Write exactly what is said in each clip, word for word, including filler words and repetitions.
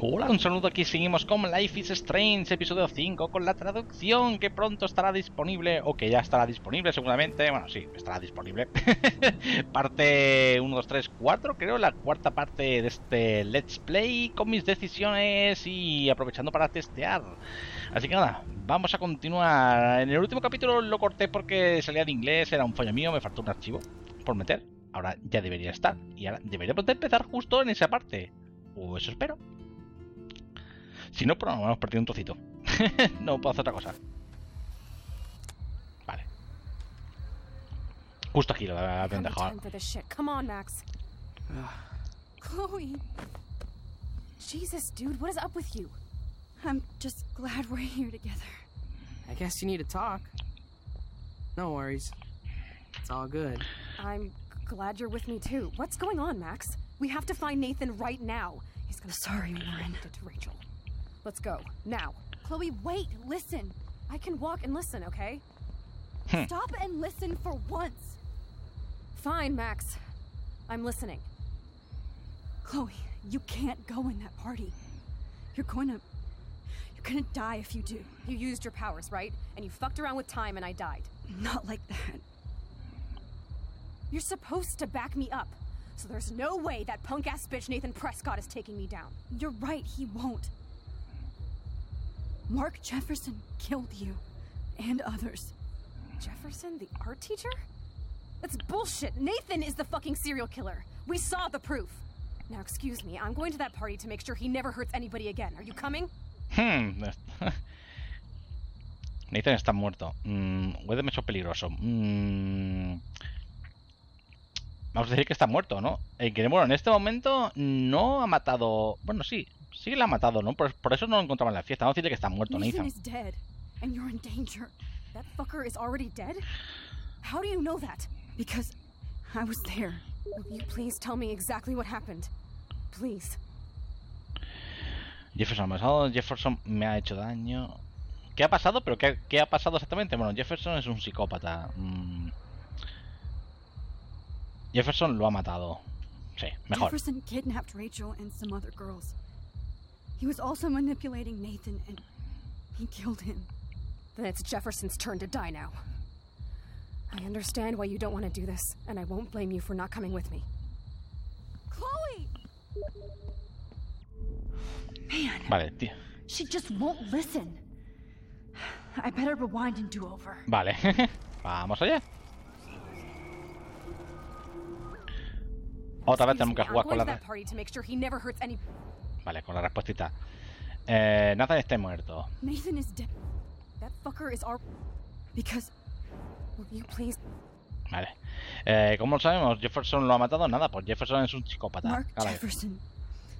Hola, un saludo, aquí seguimos con Life is Strange, episodio cinco, con la traducción que pronto estará disponible, o que ya estará disponible seguramente, bueno, sí, estará disponible, parte uno, dos, tres, cuatro, creo, la cuarta parte de este Let's Play, con mis decisiones y aprovechando para testear. Así que nada, vamos a continuar. En el último capítulo lo corté porque salía en inglés, era un fallo mío, me faltó un archivo por meter, ahora ya debería estar, y ahora deberíamos de empezar justo en esa parte, o eso espero. Si no, pero nos hemos perdido un trocito. No puedo hacer otra cosa. Vale. Justo aquí lo habían dejado. Come on, Max. Chloe. Jesus, dude, what is up with you? I'm just glad we're here together. I guess you need to talk. No worries. It's all good. I'm glad you're with me too. What's going on, Max? We have to find Nathan right now. He's gonna. Sorry, Warren. To Rachel. Let's go. Now. Chloe, wait, listen. I can walk and listen, okay? Hmm. Stop and listen for once. Fine, Max. I'm listening. Chloe, you can't go in that party. You're going to... You're going to die if you do. You used your powers, right? And you fucked around with time and I died. Not like that. You're supposed to back me up. So there's no way that punk-ass bitch Nathan Prescott is taking me down. You're right, he won't. Mark Jefferson killed you, and others. Jefferson, the art teacher? That's bullshit. Nathan is the fucking serial killer. We saw the proof. Now, excuse me, I'm going to that party to make sure he never hurts anybody again. Are you coming? Hmm. Nathan está muerto. Mm, puede ser peligroso. Mm. Vamos a decir que está muerto, ¿no? Eh, que, bueno, en este momento no ha matado... Bueno, sí. Sí, la ha matado, ¿no? Por, por eso no lo encontraba en la fiesta. Vamos a decirle que está muerto, Nathan. Nathan is dead, and you're in danger. That fucker is already dead? How do you know that? Because I was there. Will you please tell me exactly what happened? Please. Jefferson me ha pasado, Jefferson me ha hecho daño. ¿Qué ha pasado? ¿Pero qué, qué ha pasado exactamente? Bueno, Jefferson es un psicópata. Mm. Jefferson lo ha matado. Sí, mejor. Jefferson kidnapped Rachel and some other girls. He was also manipulating Nathan, and he killed him. Then it's Jefferson's turn to die now. I understand why you don't want to do this, and I won't blame you for not coming with me. Chloe! Man. Vale, tío. She just won't listen. I better rewind and do over. Vale. Vamos allá. Otra vez tenemos que jugar con la... Vale, con la respuestita. Eh, Nathan está muerto. Nathan is dead. That fucker is our... Because... Will you please... Vale. Eh, ¿cómo lo sabemos? Jefferson lo ha matado. Nada, pues Jefferson es un psicópata. Mark Jefferson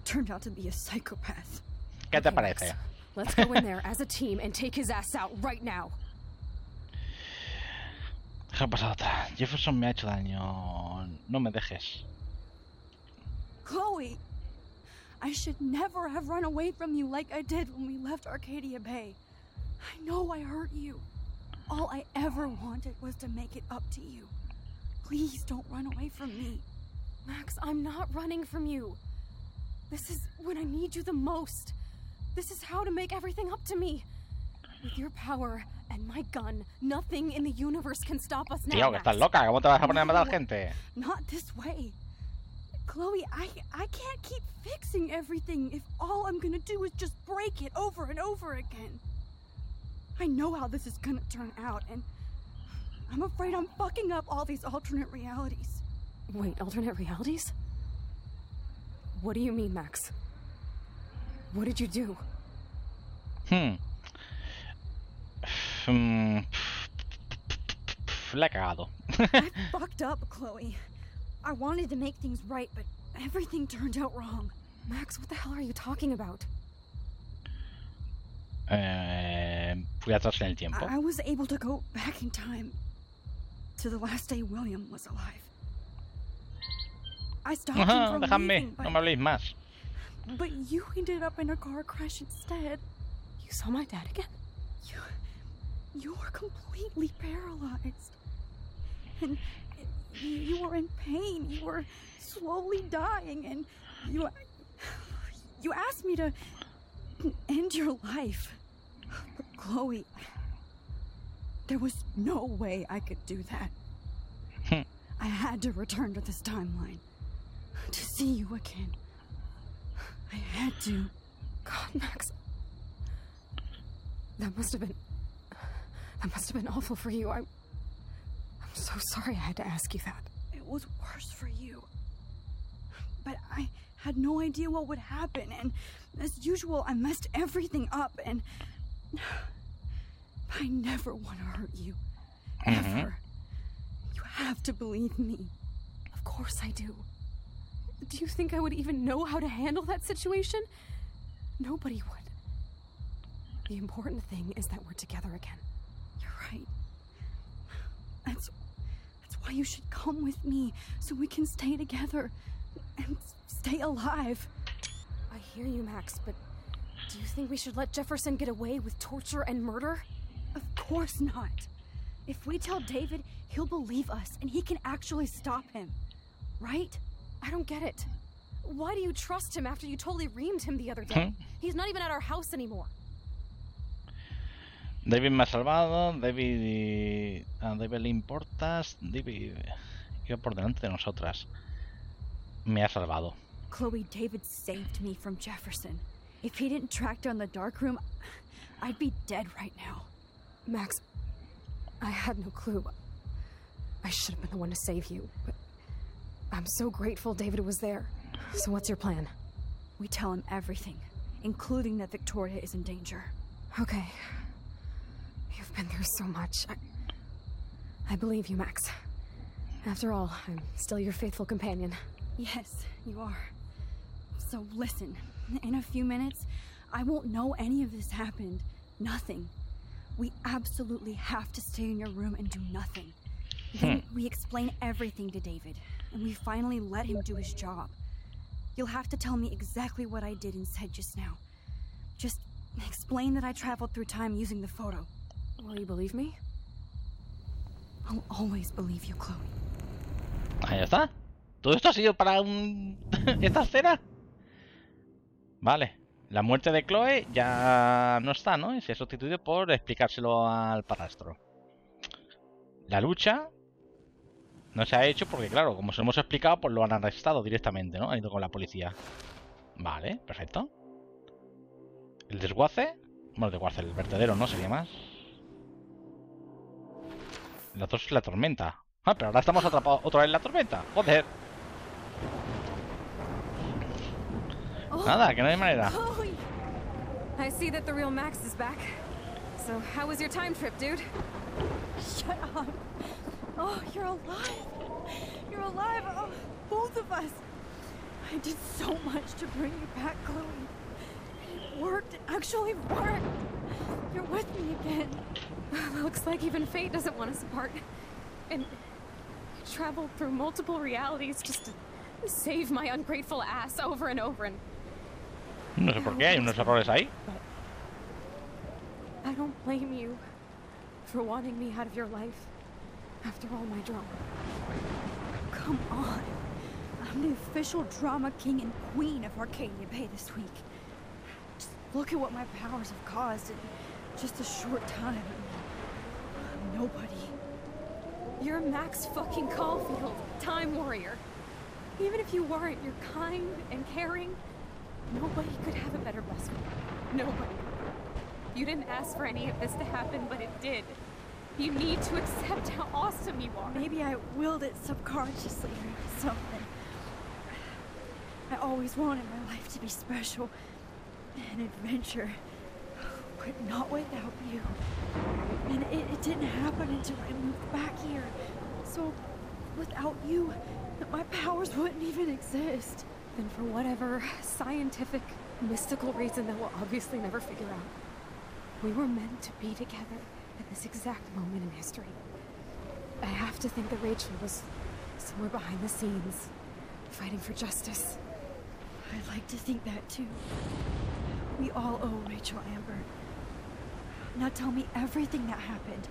turned out to be a psychopath. ¿Qué te parece? Let's go in there as a team and take his ass out right now. Deja pasar otra. Jefferson me ha hecho daño. No me dejes. Chloe. I should never have run away from you like I did when we left Arcadia Bay. I know I hurt you. All I ever wanted was to make it up to you. Please don't run away from me. Max, I'm not running from you. This is when I need you the most. This is how to make everything up to me. With your power and my gun, nothing in the universe can stop us now. Tío, que estás loca. ¿Cómo te vas a poner a matar gente? Not this way. Chloe, I I can't keep fixing everything if all I'm gonna do is just break it over and over again. I know how this is gonna turn out, and I'm afraid I'm fucking up all these alternate realities. Wait, alternate realities? What do you mean, Max? What did you do? Hmm. Hmm. La cagado. I fucked up, Chloe. I wanted to make things right, but everything turned out wrong. Max, what the hell are you talking about? Eh, fui atrás en el tiempo. I, I was able to go back in time to the last day William was alive. I stopped him from leaving, Dejadme, but, no me habléis más. But you ended up in a car crash instead. You saw my dad again? You, you were completely paralyzed. And... You were in pain. You were slowly dying, and you, You asked me to end your life. But Chloe, there was no way I could do that. I had to return to this timeline. To see you again. I had to. God, Max. That must have been... That must have been awful for you. I, I'm so sorry I had to ask you that. It was worse for you. But I had no idea what would happen. And as usual, I messed everything up. And I never want to hurt you. Ever. Mm-hmm. You have to believe me. Of course I do. Do you think I would even know how to handle that situation? Nobody would. The important thing is that we're together again. You're right. That's, that's why you should come with me, so we can stay together and stay alive. I hear you, Max, but do you think we should let Jefferson get away with torture and murder? Of course not. If we tell David, he'll believe us, and he can actually stop him. Right? I don't get it. Why do you trust him after you totally reamed him the other day? He's not even at our house anymore. David me ha salvado, David... A David le importas, David... Iba por delante de nosotras. Me ha salvado. Chloe, David saved me from Jefferson. If he didn't track down the dark room, I'd be dead right now. Max, I had no clue. I should have been the one to save you, but... I'm so grateful David was there. So what's your plan? We tell him everything, including that Victoria is in danger. Okay. You've been through so much. I, I believe you, Max. After all, I'm still your faithful companion. Yes, you are. So listen, in a few minutes, I won't know any of this happened. Nothing. We absolutely have to stay in your room and do nothing. Then we explain everything to David, and we finally let him do his job. You'll have to tell me exactly what I did and said just now. Just explain that I traveled through time using the photo. Will you believe me? I'll always believe you, Chloe. Ahí está. ¿Todo esto ha sido para un... esta escena? Vale. La muerte de Chloe ya no está, ¿no? Y se ha sustituido por explicárselo al padrastro. La lucha no se ha hecho porque, claro, como se lo hemos explicado, pues lo han arrestado directamente, ¿no? Han ido con la policía. Vale, perfecto. El desguace. Bueno, el desguace, el vertedero, ¿no? Sería más. La tos es la tormenta. Ah, pero ahora estamos atrapados otra vez en la tormenta. Joder. Oh, nada, que no hay manera. I see that the real Max is back. So, how was your time trip, dude? Shut up. Oh, you're alive. You're alive. Oh, both of us. I did so much to bring you back, Chloe. It worked. It actually worked. You're with me again. Looks like even fate doesn't want us apart. And I traveled through multiple realities just to save my ungrateful ass over and over. And no sé por qué hay unos errores ahí. I don't blame you for wanting me out of your life after all my drama. Come on. I'm the official drama king and queen of Arcadia Bay this week. Just look at what my powers have caused in just a short time. I'm nobody. You're Max fucking Caulfield, time warrior. Even if you weren't, you're kind and caring. Nobody could have a better best friend. Nobody. You didn't ask for any of this to happen, but it did. You need to accept how awesome you are. Maybe I willed it subconsciously or something. I always wanted my life to be special. An adventure. But not without you. And it, it didn't happen until I moved back here. So without you, my powers wouldn't even exist. Then for whatever scientific, mystical reason that we'll obviously never figure out, we were meant to be together at this exact moment in history. I have to think that Rachel was somewhere behind the scenes, fighting for justice. I'd like to think that too. We all owe Rachel Amber. Now tell me everything that happened.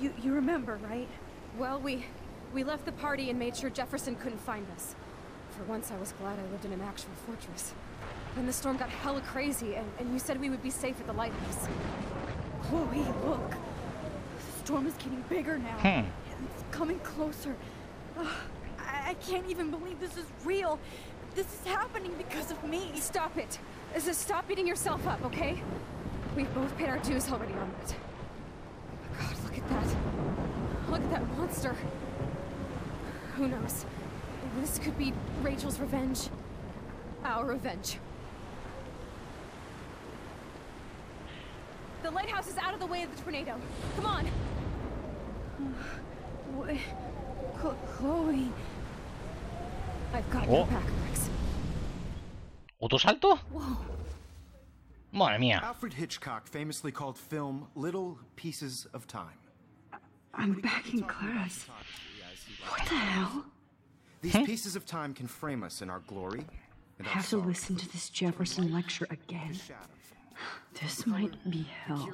You you remember, right? Well, we we left the party and made sure Jefferson couldn't find us. For once, I was glad I lived in an actual fortress. Then the storm got hella crazy, and, and you said we would be safe at the lighthouse. Chloe, look! The storm is getting bigger now. Hmm. It's coming closer. Ugh, I, I can't even believe this is real. This is happening because of me. Stop it. Just stop beating yourself up, okay? We've both paid our dues already on it. God, look at that. Look at that monster. Who knows? This could be Rachel's revenge. Our revenge. The lighthouse is out of the way of the tornado. Come on. What? Chloe. I've got your back, Max. ¿Otro salto? Whoa. Madre mía. Alfred Hitchcock famously called film "little pieces of time." I'm back in class. What the hell? These hmm? pieces of time can frame us in our glory. I have to listen to this Jefferson lecture again. This might be hell.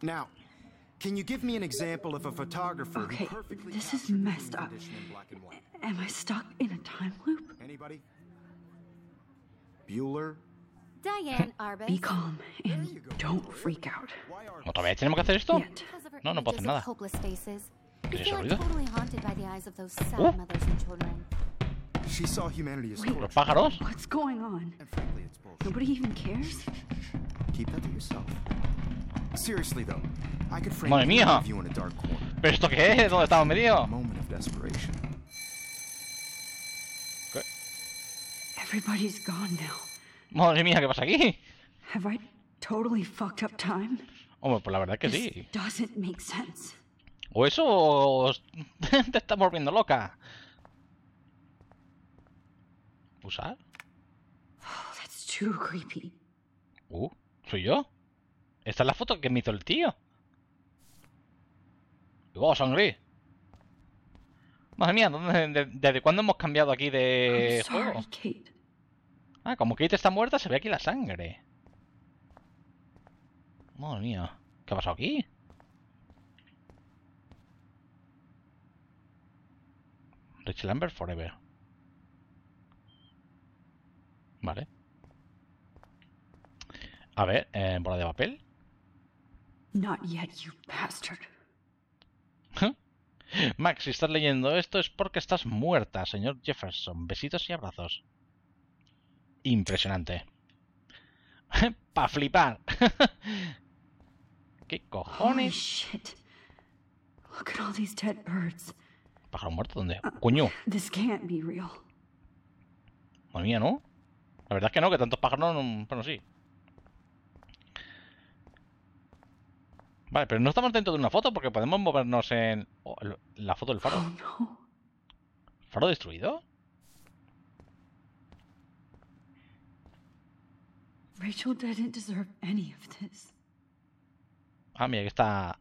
Now, can you give me an example of a photographer? Okay, this is messed up. Am I stuck in a time loop? Anybody? Bueller? Diane Arbus. Be calm and don't freak out. ¿No todavía tenemos que hacer esto? No, no puedo hacer nada. ¿Qué es ese ruido? She saw humanity as ¿Los pájaros? What's going on? Nobody even cares. Keep that to yourself. Seriously though, I could frame you in a dark corner. ¿Pero esto qué es? ¿Dónde estamos metidos? ¿Qué? Everybody's gone now. Madre mía, ¿qué pasa aquí? Have I totally fucked up time? Hombre, pues la verdad es que sí. Doesn't make sense. O eso o te estás volviendo loca. ¿Usar? Oh, that's too creepy. Uh, ¿soy yo? Esta es la foto que me hizo el tío. ¡Oh, sangre! Madre mía, ¿dónde, de, ¿desde cuándo hemos cambiado aquí de juego? I'm sorry, Kate. Ah, como Kate está muerta, se ve aquí la sangre. Madre mía, ¿qué ha pasado aquí? Rachel Amber Forever. Vale. A ver, eh, bola de papel. Not yet, you bastard. Max, si estás leyendo esto es porque estás muerta, señor Jefferson. Besitos y abrazos. Impresionante. Pa' flipar. ¿Qué cojones? Shit. Look at all these dead birds. ¿Pájaro muerto? ¿Dónde? Uh, ¡Coño! This can't be real. Madre mía, ¿no? La verdad es que no, que tantos pájaros no... Bueno, sí. Vale, pero no estamos dentro de una foto porque podemos movernos en... Oh, la foto del faro. Oh, no. ¿Faro destruido? Rachel didn't deserve any of this. Ah, mira, que está...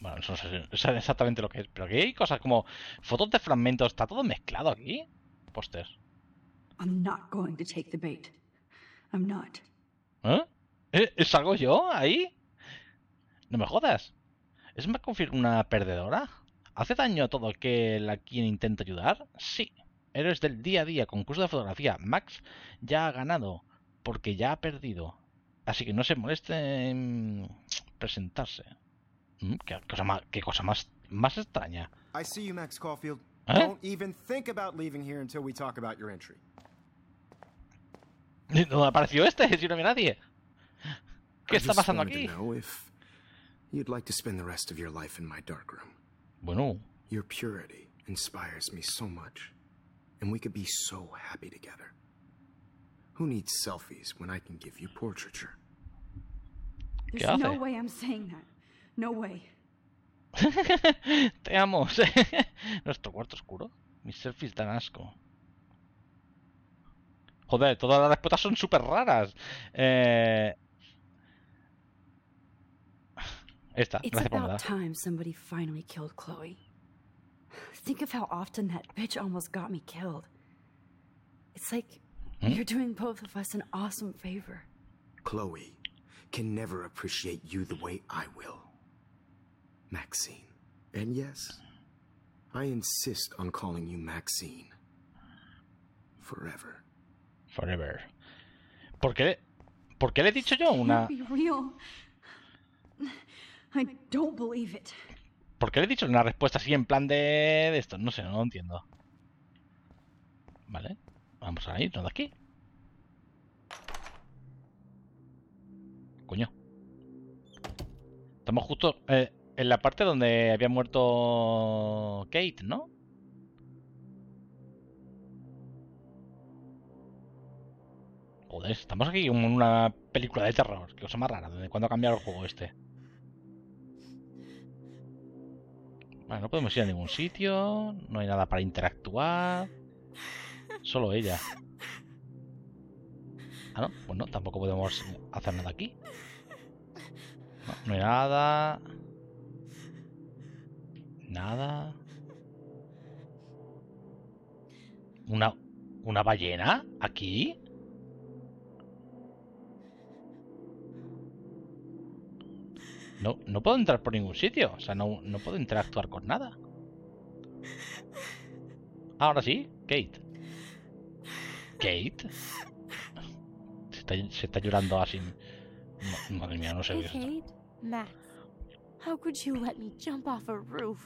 Bueno, eso no sé exactamente lo que es. Pero aquí hay cosas como fotos de fragmentos. Está todo mezclado aquí. Póster. I'm not going to take the bait. I'm not. ¿Eh? ¿Salgo yo ahí? No me jodas. ¿Es Max Caulfield una perdedora? ¿Hace daño a todo aquel a quien intenta ayudar? Sí. Héroes del día a día. Concurso de fotografía. Max ya ha ganado. Porque ya ha perdido. Así que no se moleste en presentarse. ¿Qué cosa más, qué cosa más, más extraña? I see you, Max Caulfield. ¿Eh? Don't even think about leaving here until we talk about your entry. ¿Dónde apareció este? Si no había nadie. ¿Qué está pasando aquí? You'd like to spend the rest of your life in my dark room. Bueno. Your purity inspires me so much, and we could be so happy together. Who needs selfies when I can give you portraiture? There's no way I'm saying that. No way. Te amo. Nuestro cuarto oscuro. Mis selfies dan asco. Joder, todas las respuestas son súper raras. Eh... Esta. Gracias por nada. It's about time somebody finally killed Chloe. Think of how often that bitch almost got me killed. It's like you're doing both of us an awesome favor. Chloe can never appreciate you the way I will, Maxine. And yes, I insist on calling you Maxine. Forever. Forever. ¿Por qué? ¿Por qué le he dicho yo una...? ¿Por qué le he dicho una respuesta así en plan de... de esto? No sé, no lo entiendo. Vale, vamos a irnos de aquí. Coño. Estamos justo eh, en la parte donde había muerto Kate, ¿no? Joder, estamos aquí como en una película de terror. Qué cosa más rara. ¿Desde cuándo ha cambiado el juego este? Vale, no podemos ir a ningún sitio. No hay nada para interactuar. Solo ella. Ah, no. Pues no, tampoco podemos hacer nada aquí. No, no hay nada. Nada. ¿Una, una ballena? ¿Aquí? No, no puedo entrar por ningún sitio. O sea, no, no puedo interactuar con nada. Ahora sí, Kate. Kate. Se está, se está llorando así. Madre mía, no sé qué es esto. Max, how could you let me jump off a roof?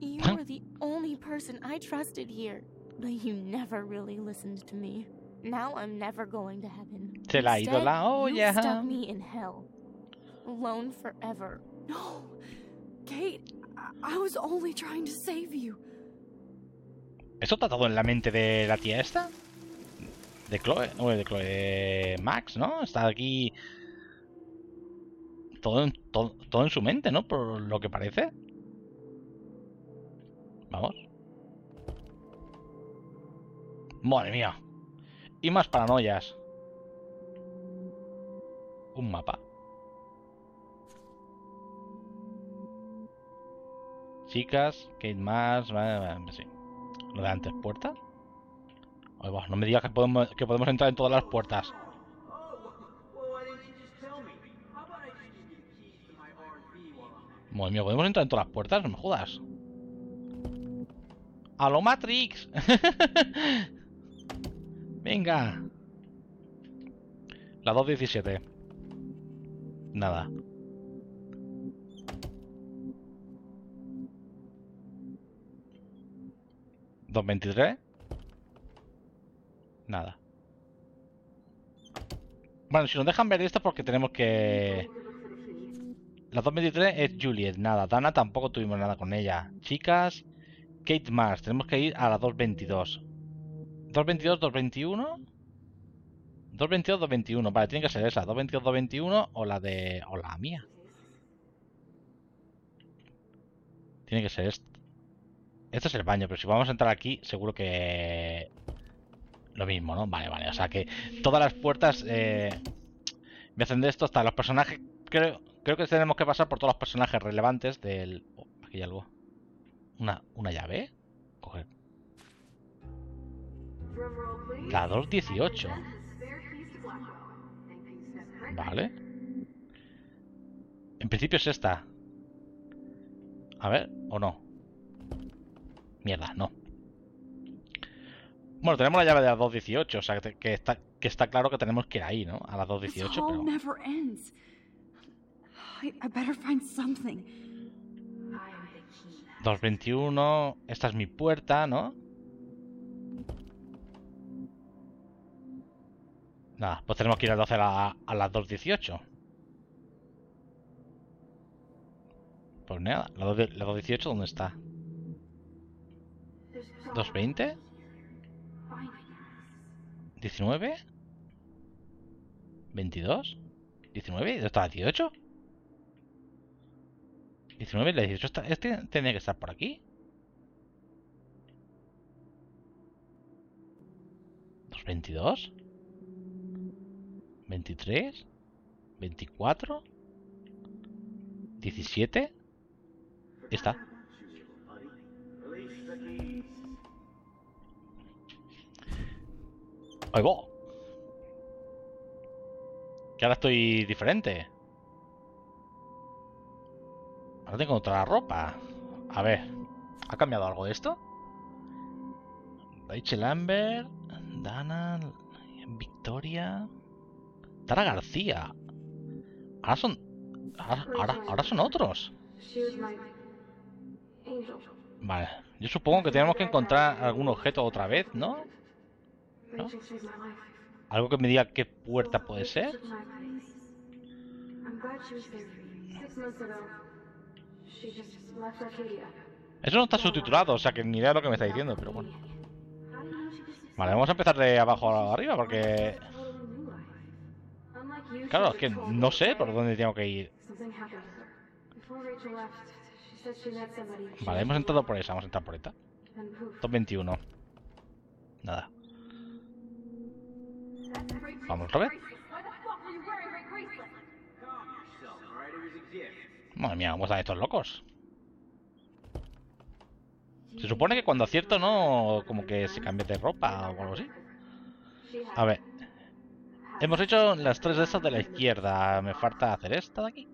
You were the only person I trusted here, but you never really listened to me. Now I'm never going to heaven. Se la ha ido la olla. You stuck me in hell. Alone forever. No, Kate, I was only trying to save you. ¿Esto está todo en la mente de la tía esta? De Chloe, o de Chloe, de Max, ¿no? Está aquí todo en, todo, todo en su mente, ¿no? Por lo que parece. Vamos. Madre mía. Y más paranoias. Un mapa. Chicas, Kate Marsh, sí. Lo de antes, puerta. Ay, no me digas que podemos, que podemos entrar en todas las puertas. Madre mía, ¿podemos entrar en todas las puertas? No me jodas. ¡A lo Matrix! Venga. La dos diecisiete. Nada. dos veintitrés. Nada. Bueno, si nos dejan ver esto porque tenemos que... La dos veintitrés es Juliet, nada. Dana tampoco tuvimos nada con ella. Chicas, Kate Marsh. Tenemos que ir a la dos veintidós. dos veintidós, dos veintiuno. dos veintidós, dos veintiuno. Vale, tiene que ser esa. dos veintidós, dos veintiuno o la de... o la mía. Tiene que ser esta. Este es el baño, pero si vamos a entrar aquí, seguro que... Lo mismo, ¿no? Vale, vale, o sea que todas las puertas... Eh... Me hacen de esto hasta los personajes... Creo, creo que tenemos que pasar por todos los personajes relevantes del... Oh, aquí hay algo. ¿Una, una llave? Coger. La dos dieciocho. Vale. En principio es esta. A ver, ¿o no? Mierda, no. Bueno, tenemos la llave de las dos dieciocho, o sea, que, que, está, que está claro que tenemos que ir ahí, ¿no? A las dos dieciocho, pero... dos veintiuno, esta es mi puerta, ¿no? Nada, pues tenemos que ir entonces a, a las dos dieciocho. Pues nada, la dos dieciocho, ¿dónde está? ¿dos veinte? ¿diecinueve? ¿veintidós? ¿diecinueve? ¿Está la dieciocho? ¿diecinueve? ¿La dieciocho está? Este tenía que estar por aquí. ¿dos veintidós? ¿veintitrés? ¿veinticuatro? ¿diecisiete? Está. ¡Ay, va! Que ahora estoy diferente. Ahora tengo otra ropa. A ver, ¿Ha cambiado algo de esto? Rachel Amber, Dana, Victoria, Tara García. Ahora son, ahora, ahora, ahora son otros. Vale, yo supongo que tenemos que encontrar algún objeto otra vez, ¿no? ¿No? Algo que me diga qué puerta puede ser. Eso no está subtitulado, o sea que ni idea de lo que me está diciendo, pero bueno. Vale, vamos a empezar de abajo a arriba porque... Claro, es que no sé por dónde tengo que ir. Vale, hemos entrado por esa, vamos a entrar por esta. Top veintiuno. Nada. Vamos otra vez. Madre mía, vamos a estos locos. Se supone que cuando acierto no, como que se cambia de ropa o algo así. A ver. Hemos hecho las tres de estas de la izquierda. Me falta hacer esta de aquí.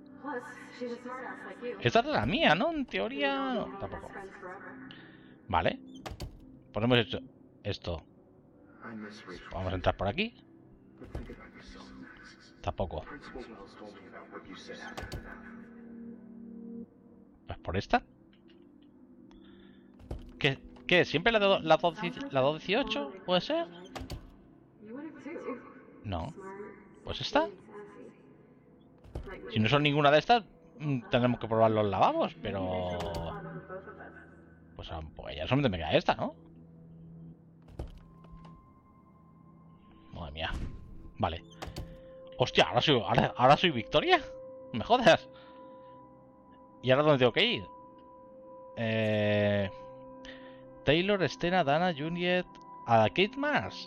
Esta es la mía, ¿no? En teoría... No, tampoco. Vale. Pues hemos hecho esto. Vamos a entrar por aquí. Tampoco. Pues por esta. ¿Qué? ¿Qué? ¿Siempre la dos dieciocho? ¿Puede ser? No. Pues esta. Si no son ninguna de estas, tendremos que probar los lavabos, pero... Pues, pues ya solamente me queda esta, ¿no? Madre mía. Vale. Hostia, ahora soy, ahora, ahora soy Victoria. Me jodas. ¿Y ahora dónde tengo que ir? Eh... Taylor, Estena, Dana, Juliet... A Kate Marsh.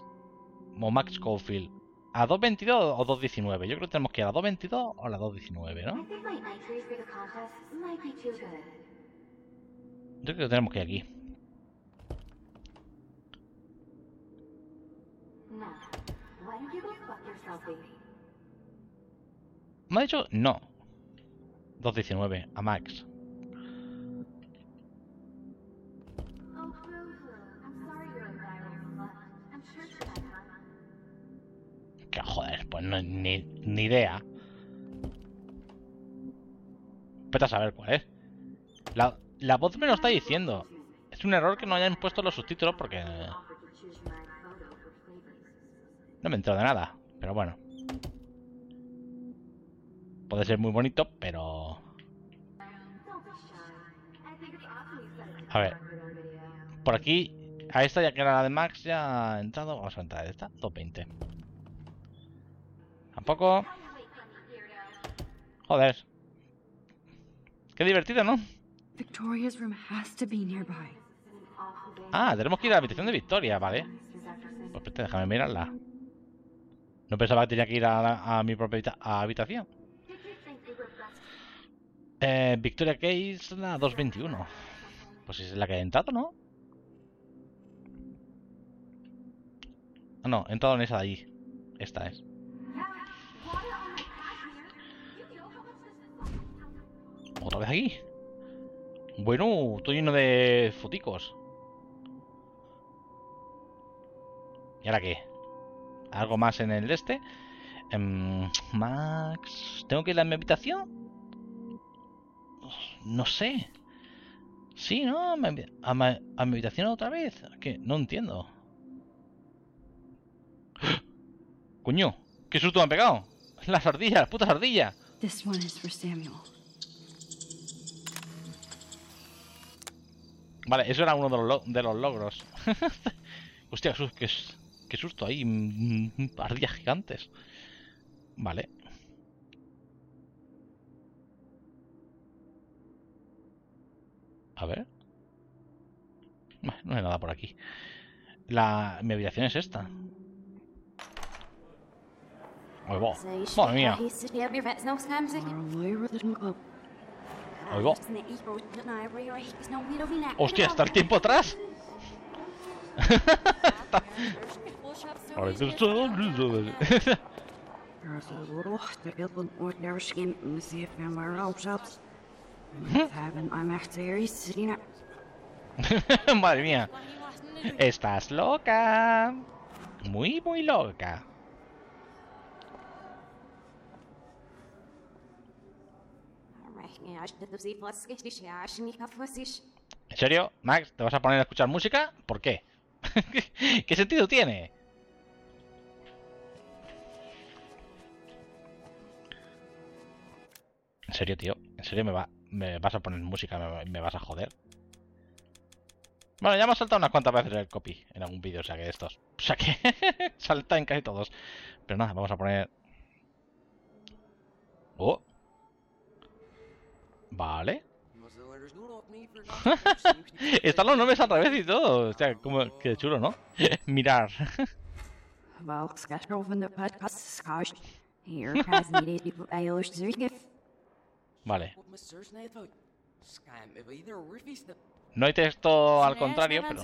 O Max Caulfield. ¿A dos veintidós o dos diecinueve? Yo creo que tenemos que ir a la dos veintidós o la dos diecinueve, ¿no? Yo creo que tenemos que ir aquí. ¿Me ha dicho? No. dos diecinueve, a Max. Joder, pues no, ni, ni idea. Vete a saber cuál es. La, la voz me lo está diciendo. Es un error que no hayan puesto los subtítulos porque... No me entero de nada, pero bueno. Puede ser muy bonito, pero... A ver. Por aquí, a esta ya que era la de Max, ya ha entrado. Vamos a entrar a esta, dos veinte. Tampoco. Joder. Qué divertido, ¿no? Ah, tenemos que ir a la habitación de Victoria, vale. Pues espérate, déjame mirarla. No pensaba que tenía que ir a, la, a mi propia habita a habitación. Eh, Victoria Case, la dos veintiuno. Pues es la que he entrado, ¿no? Ah, no, he entrado en esa de allí. Esta es. Otra vez aquí. Bueno, estoy lleno de foticos. ¿Y ahora qué? ¿Algo más en el este? Um, Max... ¿Tengo que ir a mi habitación? No sé. Sí, ¿no? ¿A mi, a mi, a mi habitación otra vez? ¿Qué? No entiendo. ¡Ah! Coño, qué susto me han pegado. Las ardillas, las putas ardillas. This one is for Samuel. Vale, eso era uno de los, lo de los logros. Hostia, qué, qué susto ahí. Ardillas gigantes. Vale. A ver. No hay nada por aquí. La... Mi habitación es esta. Oigo. Madre mía. Oigo. Hostia, ¿está el tiempo atrás? Madre mía. Estás loca. Muy, muy loca. ¿En serio, Max? ¿Te vas a poner a escuchar música? ¿Por qué? ¿Qué sentido tiene? En serio, tío. En serio me va... me vas a poner música, me, me vas a joder. Bueno, ya hemos saltado unas cuantas veces el copy en algún vídeo, o sea que de estos. O sea que salta en casi todos. Pero nada, vamos a poner... Oh. Vale. Están los nombres al revés y todo. O sea, como... qué chulo, ¿no? Mirar. Vale. No hay texto al contrario, pero...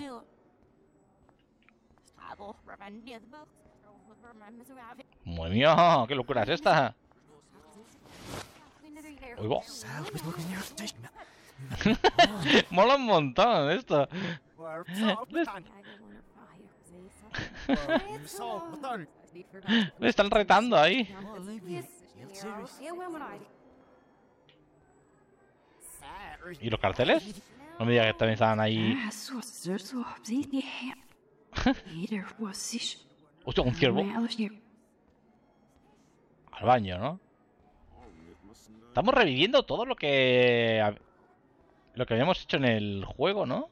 ¡Muy mío! ¡Qué locura es esta! Oigo. Mola un montón esto. Me están retando ahí. ¿Y los carteles? No me digas que también estaban ahí. Hostia, un ciervo. Al baño, ¿no? Estamos reviviendo todo lo que... lo que habíamos hecho en el juego, ¿no?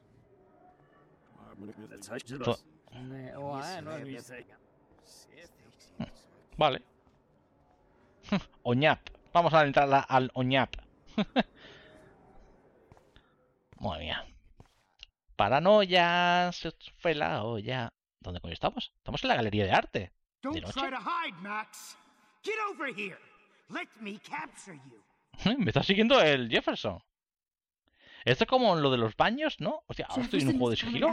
To... Vale. Oñap. Vamos a entrarla al Oñap. Madre mía. Paranoia, se fue la olla. ¿Dónde coño estamos? Estamos en la galería de arte. ¿De noche? Me está siguiendo el Jefferson. Esto es como lo de los baños, ¿no? O sea, ahora estoy en un juego de sigilo.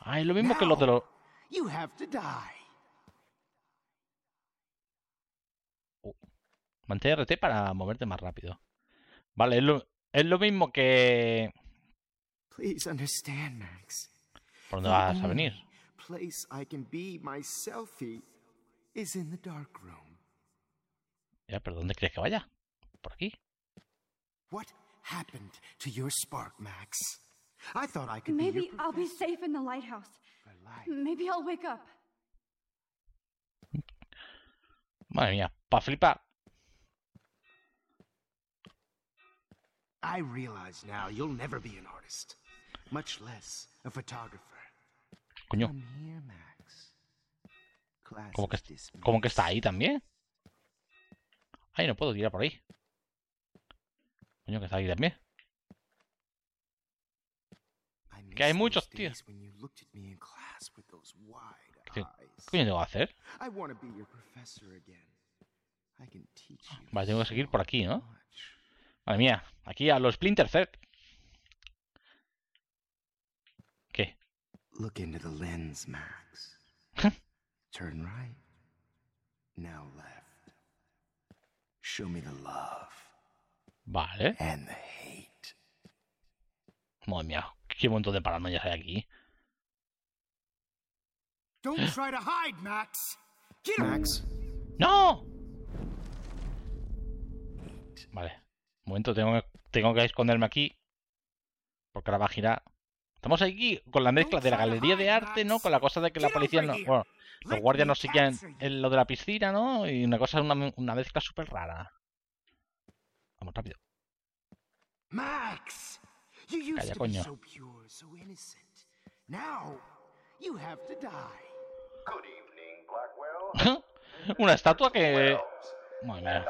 Ah, es lo mismo que lo de los... Oh. Mantén R T para moverte más rápido. Vale, es lo, es lo mismo que... ¿Por dónde vas a venir? Ya, pero ¿dónde crees que vaya? Por aquí. Madre mía, pa' flipar. I realize now you'll never be an artist, much less a photographer. Coño. ¿Cómo que, ¿Cómo que está ahí también? Ay, no puedo tirar por ahí. Coño, que está ahí también. Que hay muchos, tío. ¿Qué coño tengo que hacer? Vale, tengo que seguir por aquí, ¿no? Madre mía, aquí a los Splinter Cell. ¿Qué? Look into the lens, Max. Turn right. Now left. Show me the love. Vale. And the hate. Madre mía, qué montón de paranoias hay aquí. Don't try to hide, Max. Get Max. No. Vale. Un momento, tengo que, tengo que esconderme aquí. Porque ahora va a girar. Estamos aquí con la mezcla de la galería de arte, ¿no? Con la cosa de que la policía no... Bueno, los guardias no siguen en lo de la piscina, ¿no? Y una cosa, una, una mezcla súper rara. Vamos, rápido. Max, calla, coño. Una estatua que... Bueno,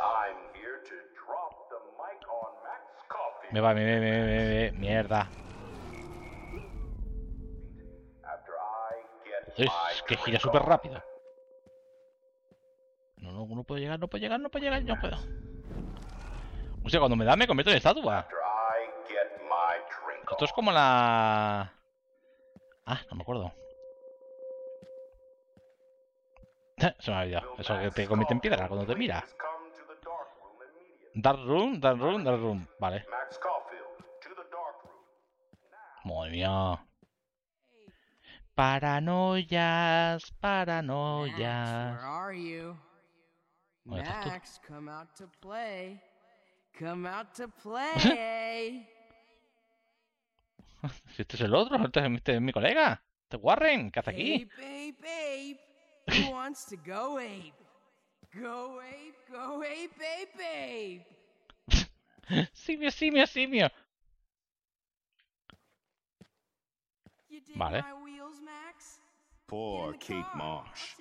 me va, me, me, me, me, me, mierda. Es que gira súper rápido. No, no, no puedo llegar, no puedo llegar, no puedo llegar, no puedo. O sea, cuando me da me convierto en estatua. Esto es como la... Ah, no me acuerdo. Se me ha olvidado. Eso que te convierte en piedra cuando te mira. Dark Room, Dark Room, Dark Room. Vale. Max Caulfield, to the dark room. Madre mía. Paranoias, paranoias. Max, where are you? Max, come out to play. Come out to play. Este es el otro, este es mi colega. Este es Warren, ¿qué hace aquí? Ape, ape, ape. Who wants to go ape? Go ape, go ape, ape, ape. Simio, simio, simio. Vale. Poor Kate Marsh.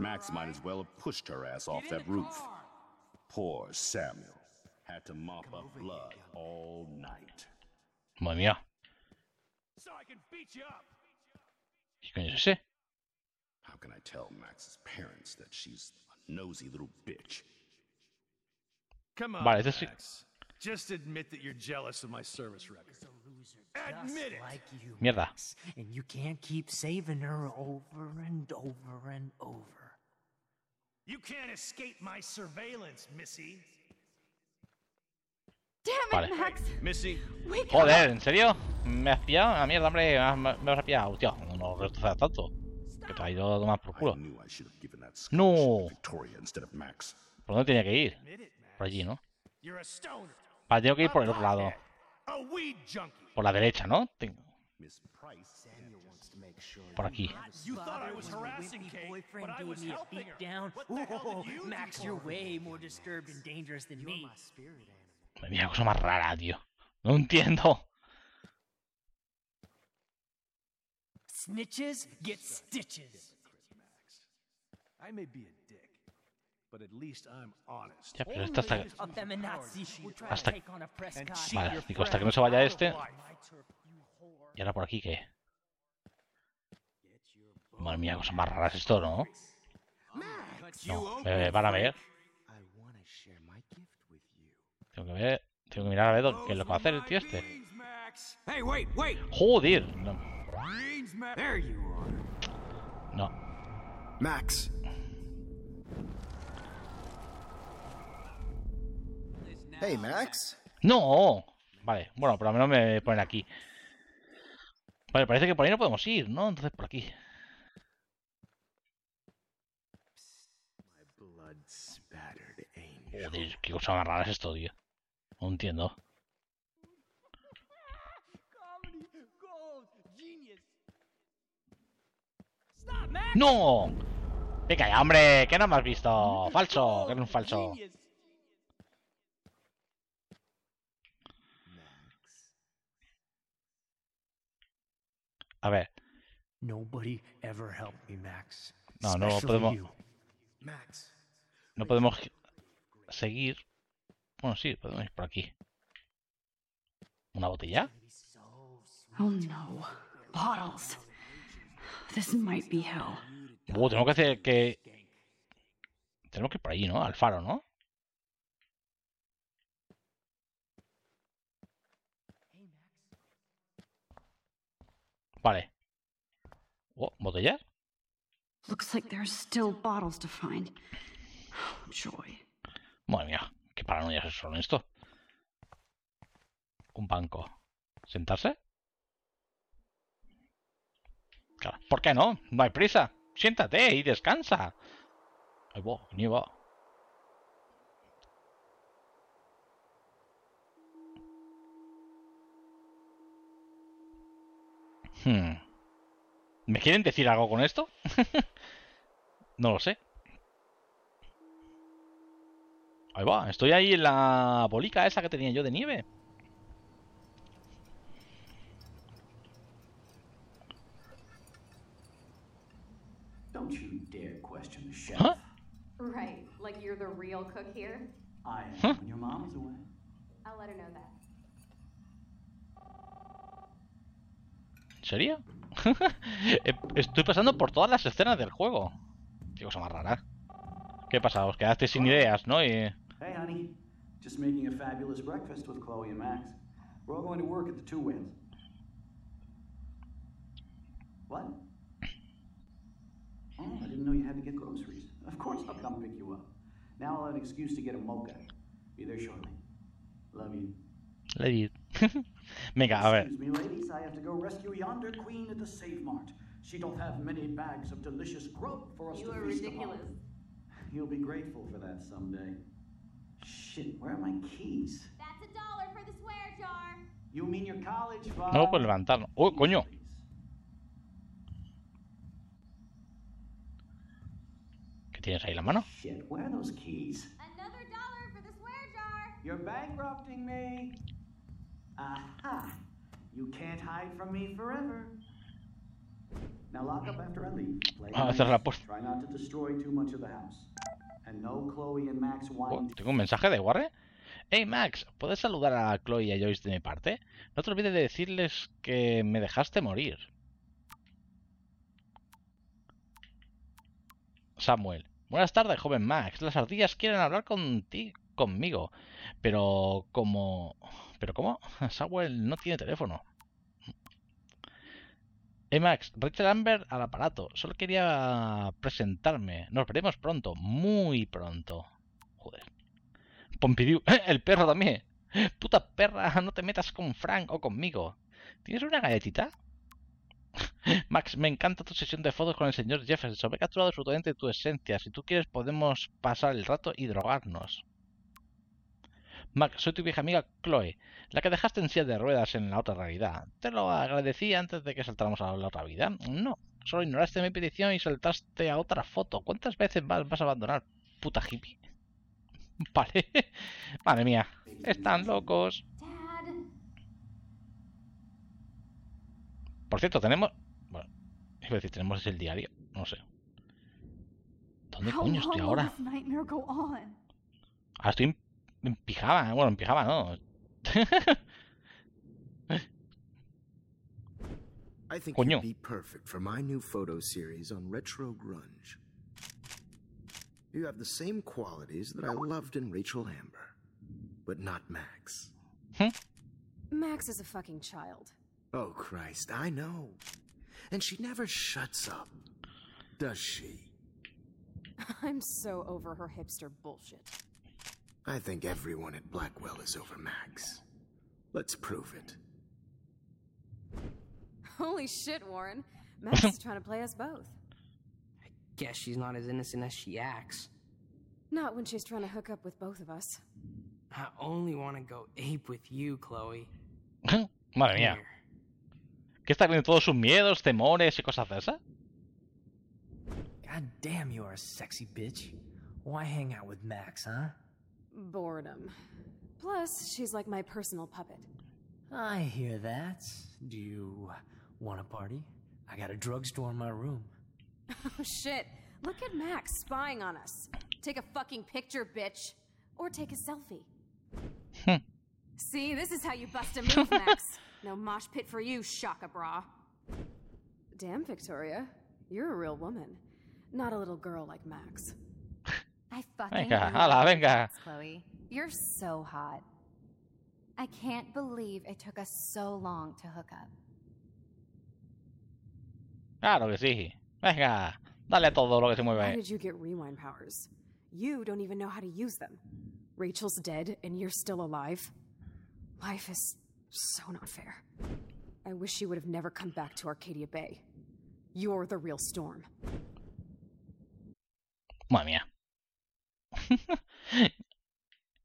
Max might as well have pushed her ass off that roof. Poor Samuel. Had to mop up blood all night. Madre mía. ¿Qué coño es ese? How can I tell Max's parents that she's a nosy little bitch? Come on, vale, sí. Max. Just admit that you're jealous of my service record. Admit it. Like you, mierda. And you can't keep saving her over and over and over. You can't escape my surveillance, Missy. Damn it, vale. Max. Missy. Joder, ¿en serio? ¿Me has pillado? A mierda, hombre, me, me has pillado, tío. No, no retroceda tanto. Que te ha ido a tomar por culo. No. ¿Por dónde tenía que ir? Por allí, ¿no? Vale, tengo que ir por el otro lado. Por la derecha, ¿no? Tengo... Por aquí. Mira, cosa más rara, tío. No entiendo. Snitches get stitches. I may be a dick, but at least I'm honest. Ya, pero esto hasta que... Hasta... Vale, digo, hasta que no se vaya este. Y ahora por aquí, ¿qué? Madre mía, cosa más rara es esto, ¿no? No, me van a ver. Tengo que ver, tengo que mirar a ver lo que lo va a hacer el tío este. Joder, no. No. Max. Hey, Max. No. Vale, bueno, por lo menos me ponen aquí. Vale, parece que por ahí no podemos ir, ¿no? Entonces por aquí. Joder, qué cosa más rara es esto, tío. No entiendo. ¡No! ¡Te calla, hombre! ¡Que no me has visto! ¡Falso! ¡Que eres un falso! A ver. No, no podemos... No podemos seguir... Bueno, sí, podemos ir por aquí. ¿Una botella? Oh, no. Bottles. This might be hell. Uh, tenemos que hacer que... Tenemos que ir por allí, ¿no? Al faro, ¿no? Vale. Oh, ¿botella? Looks like there are still bottles to find. Oh, joy. Madre mía, qué paranoia es solo esto. Un banco. ¿Sentarse? Claro. ¿Por qué no? No hay prisa. Siéntate y descansa. Ay, bo, nieva. Hmm. ¿Me quieren decir algo con esto? No lo sé. Ahí va, estoy ahí en la bolica esa que tenía yo de nieve. Don't you dare question the chef. Huh? Right, like you're the real cook here. I am. Huh? When your mom is away. I'll let her know that. ¿En serio? Estoy pasando por todas las escenas del juego. Qué cosa más rara. ¿Qué pasa? Os quedasteis sin ideas, ¿no? Y... Hey, honey. Just making a fabulous breakfast with Chloe and Max. We're all going to work at the Two Winds. What? Oh, I didn't know you had to get groceries. Of course, I'll come pick you up. Now I'll have an excuse to get a mocha. Be there shortly. Love you. Love you. Venga, a ver. Excuse me, ladies. I have to go rescue yonder queen at the Save Mart. She don't have many bags of delicious grub for us to feast upon. You are ridiculous. You'll be grateful for that someday. Shit, where are my keys? That's a dollar for the swear jar. You mean your college bar? No lo puedo levantar. Oh, coño. ¿Qué tienes ahí en la mano? Shit, where are those keys? Another dollar for the swear jar. You're bankrupting me. Aha. You can't hide from me forever. Now lock up after I leave. Ah, cerrar la puerta. Try not to destroy too much of the house. And no Chloe and Max wine. Tengo un mensaje de Warren. Hey Max, ¿puedes saludar a Chloe y a Joyce de mi parte? No te olvides de decirles que me dejaste morir. Samuel. Buenas tardes, joven Max. Las ardillas quieren hablar contigo, conmigo, pero como, pero cómo, Samuel no tiene teléfono. Hey Max, Rachel Amber al aparato. Solo quería presentarme. Nos veremos pronto, muy pronto. Joder. Pompidou, el perro también. Puta perra, no te metas con Frank o conmigo. ¿Tienes una galletita? Max, me encanta tu sesión de fotos con el señor Jefferson. Me he capturado absolutamente tu esencia. Si tú quieres podemos pasar el rato y drogarnos. Max, soy tu vieja amiga Chloe, la que dejaste en silla de ruedas en la otra realidad. Te lo agradecí antes de que saltáramos a la otra vida. No, solo ignoraste mi petición y saltaste a otra foto. ¿Cuántas veces más vas a abandonar, puta hippie? Vale. Madre mía, están locos. Por cierto, tenemos... Bueno, es decir, tenemos el diario, no sé. ¿Dónde coño estoy ahora? Ahora estoy en... En pijama, bueno, en pijama no. I think you'd be perfect for my new photo series on retro grunge. You have the same qualities that I loved in Rachel Amber, but not Max. Hmm? Max is a fucking child. Oh Christ, I know. And she never shuts up, does she? I'm so over her hipster bullshit. I think everyone at Blackwell is over Max. Let's prove it. Holy shit, Warren. Max is trying to play us both. I guess she's not as innocent as she acts. Not when she's trying to hook up with both of us. I only want to go ape with you, Chloe. Madre mía. ¿Qué está con todos sus miedos, temores y cosas de esas? God damn, you are a sexy bitch. Why hang out with Max, huh? Boredom. Plus, she's like my personal puppet. I hear that. Do you want a party? I got a drugstore in my room. Oh, shit. Look at Max spying on us. Take a fucking picture, bitch. Or take a selfie. See, this is how you bust a move, Max. No mosh pit for you, shaka bra. Damn, Victoria. You're a real woman. Not a little girl like Max. I fucking venga, hala, venga. Chloe, you're so hot. I can't believe it took us so long to hook up. Claro que sí. Venga, dale a todo lo que se mueve. How did you get rewind powers? You don't even know how to use them. Rachel's dead and you're still alive. Life is so not fair. I wish you would have never come back to Arcadia Bay. You're the real storm. Madre mía.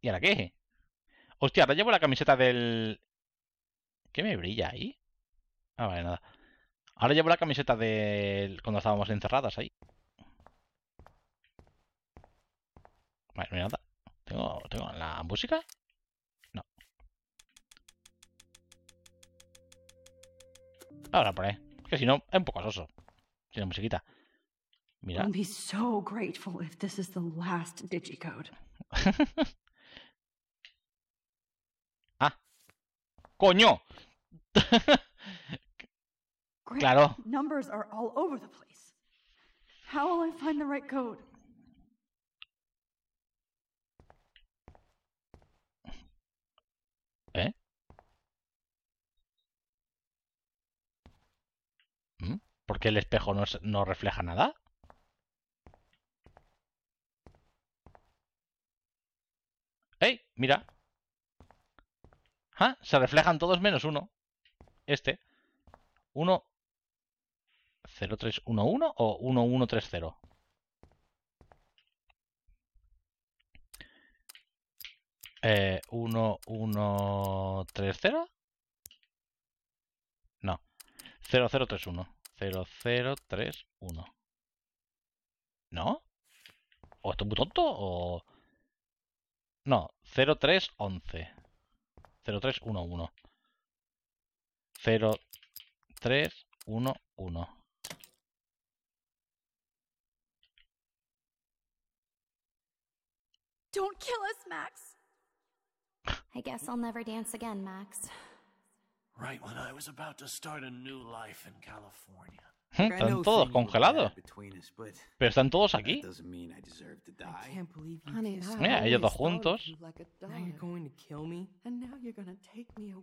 ¿Y ahora qué? Hostia, ahora llevo la camiseta del... ¿Qué me brilla ahí? Ah, vale, nada. Ahora llevo la camiseta del... Cuando estábamos encerradas ahí. Vale, no hay nada. ¿Tengo, tengo la música? No. Ahora por ahí. Que si no, es un poco soso. Sin la musiquita. Mira. I'll be so grateful if this is the last digicode. Ah. Coño. Claro. Numbers are all over the place. How will I find the right code? ¿Eh? ¿Por qué el espejo no, no refleja nada? ¡Ey! Mira. ¿Ah? Se reflejan todos menos uno. Este. uno. ¿cero tres uno uno o uno uno tres cero? Eh, ¿uno uno tres cero? No. cero cero tres uno. cero cero tres uno. ¿No? ¿O esto es muy tonto? ¿O...? No, cero tres once. cero tres uno uno. cero tres uno uno. Don't kill us, Max. I guess I'll never dance again, Max. Right when I was about to start a new life in California. Están todos congelados. Pero están todos aquí. Mira, ellos dos juntos.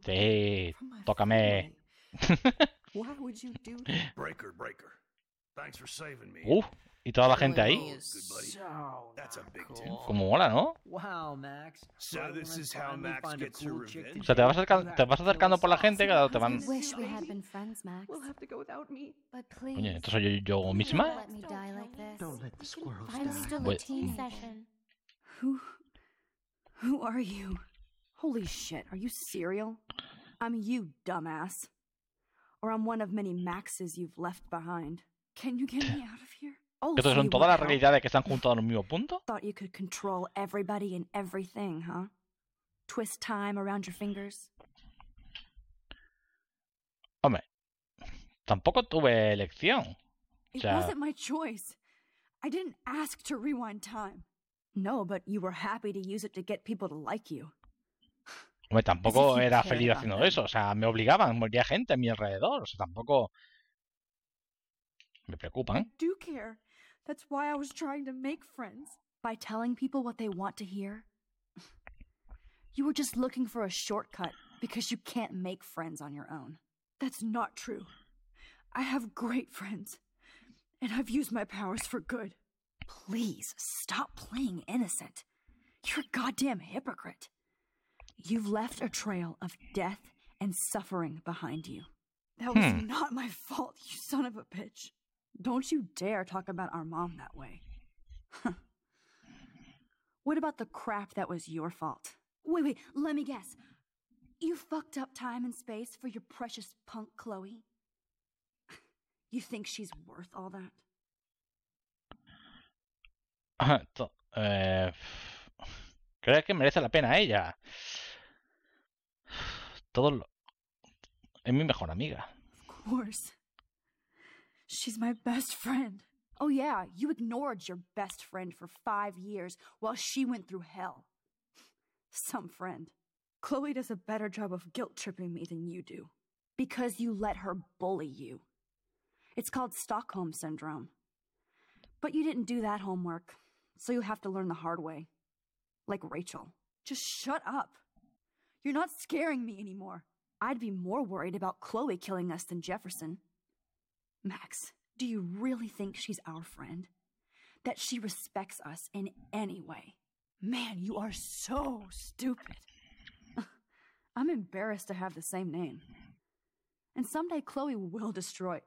Sí, tócame. Uf, y toda la gente ahí. Como mola, ¿no? O sea, te vas, acerca te vas acercando por la gente, cada te van... Oye, ¿esto soy yo, yo misma? Voy... ¿Estos son todas las realidades que están juntas en un mismo punto? Hombre, tampoco tuve elección. O sea... Hombre, tampoco era feliz haciendo eso. O sea, me obligaban, moría gente a mi alrededor. O sea, tampoco... Me preocupan. Don't you dare talk about our mom that way. What about the crap that was your fault? Wait, wait, let me guess. You fucked up time and space for your precious punk Chloe? You think she's worth all that? eh, creo que merece la pena ella. Todo lo... Es mi mejor amiga. Of course. She's my best friend. Oh yeah, you ignored your best friend for five years while she went through hell. Some friend. Chloe does a better job of guilt-tripping me than you do. Because you let her bully you. It's called Stockholm Syndrome. But you didn't do that homework, so you'll have to learn the hard way. Like Rachel. Just shut up. You're not scaring me anymore. I'd be more worried about Chloe killing us than Jefferson. Max, do you really think she's our friend? That she respects us in any way? Man, you are so stupid. I'm embarrassed to have the same name. And someday Chloe will destroy...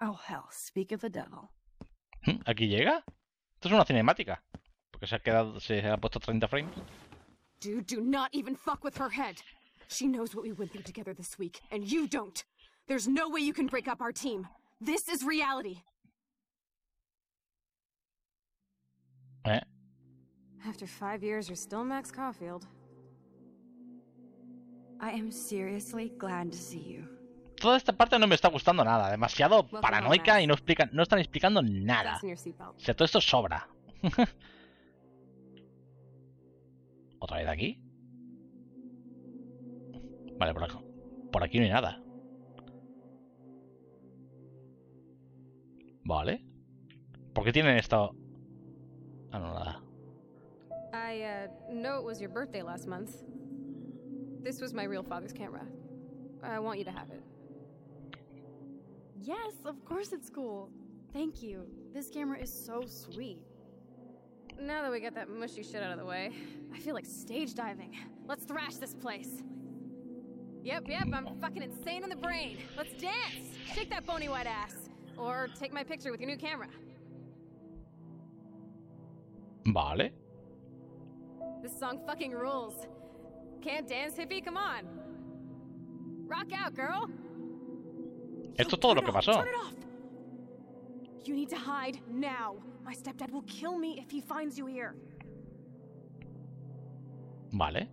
Oh, hell, speak of the devil. ¿Aquí llega? Esto es una cinemática. Porque se ha quedado, se ha puesto treinta frames. Dude, do not even fuck with her head. She knows what we went through together this week, and you don't. There's no way you can break up our team. This is reality. Eh. After five years, you're still Max Caulfield. I am seriously glad to see you. Toda esta parte no me está gustando nada. Demasiado paranoica y no explican, no están explicando nada. O sea, todo esto sobra. ¿Otra vez aquí? Vale, por aquí, por aquí no hay nada. Vale. ¿Por qué tienen esto? Ah, no, nada. I uh, know it was your birthday last month. This was my real father's camera. I want you to have it. Yes, of course it's cool. Thank you. This camera is so sweet. Now that we got that mushy shit out of the way, I feel like stage diving. Let's thrash this place. Yep, yep, I'm fucking insane in the brain. Let's dance! Shake that bony white ass. Or take my picture with your new camera. Vale. This song fucking rules. Can't dance, hippie? Come on. Rock out, girl. Esto es todo lo que pasó. You need to hide now. My stepdad will kill me if he finds you here. Vale.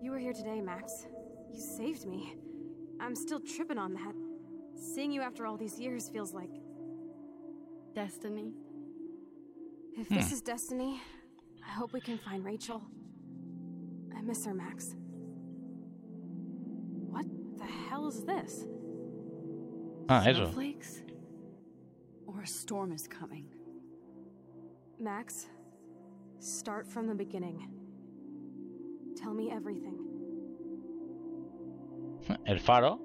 You were here today, Max. You saved me. I'm still tripping on that. Seeing you after all these years feels like destiny. If this hmm. is destiny, I hope we can find Rachel. I miss her, Max. What the hell is this? Ah, eso. Snowflakes? Or a storm is coming. Max, start from the beginning. Tell me everything. El faro.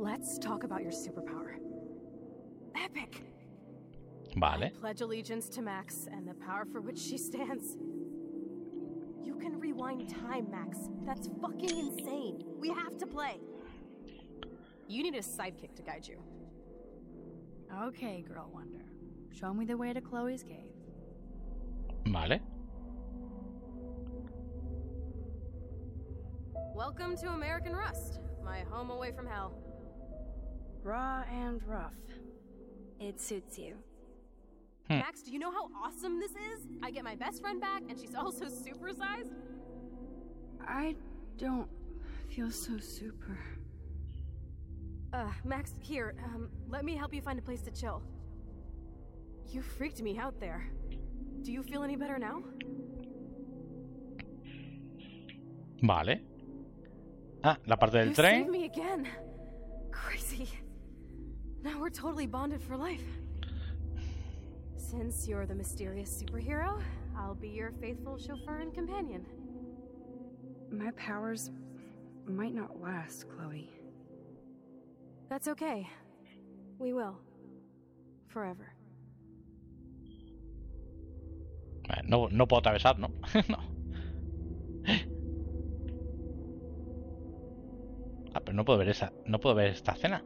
Let's talk about your superpower. Epic. Vale. I pledge allegiance to Max and the power for which she stands. You can rewind time, Max. That's fucking insane. We have to play. You need a sidekick to guide you. Okay, girl wonder. Show me the way to Chloe's cave. Vale. Welcome to American Rust, my home away from hell. Raw and rough. It suits you. Hmm. Max, do you know how awesome this is? I get my best friend back, and she's also supersized. I don't feel so super. Uh, Max, here, um, let me help you find a place to chill. You freaked me out there. Do you feel any better now? Vale. Ah, la parte del you tren. You saved me again. Crazy. Now we're totally bonded for life. Since you're the mysterious superhero, I'll be your faithful chauffeur and companion. My powers might not last, Chloe. That's okay. We will. Forever. No, no puedo atravesar, ¿no? No. Ah, pero no puedo ver esa, no puedo ver esta escena.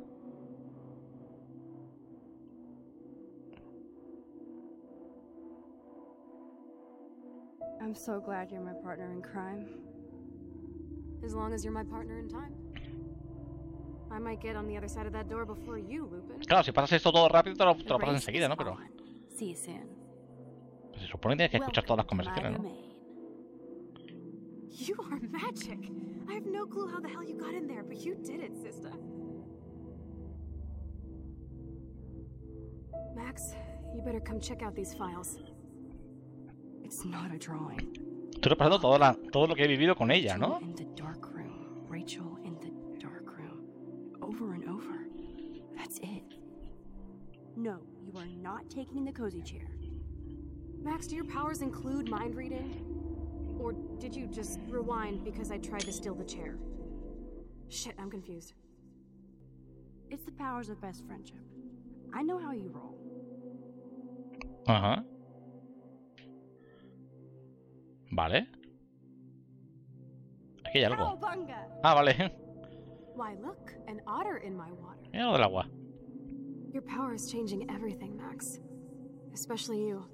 I'm so glad you're my partner in crime. As long as you're my partner in time. I might get on the other side of that door before you, Lupin. Claro, si pasas esto todo rápido, te lo, te lo pasas enseguida, ¿no? Pero pues se supone que tienes que escuchar todas las conversaciones, ¿no? You are magic. I have no clue how the hell you got in there, but you did it, sister. Max, you better come check out these files. It's not a drawing. Tú lo has pasado todo, la, todo lo que he vivido con ella, ¿no? In the dark room, Rachel in the dark room, over and over. That's it. No, you are not taking the cozy chair. Max, do your powers include mind reading? Or did you just rewind because I tried to steal the chair? Shit, I'm confused. It's the powers of best friendship. I know how you roll. Uh-huh. Vale. Aquí hay algo. Ah, vale. Why, look, an otter in my water. Mira lo del agua. Your power is changing everything, Max. Especially you.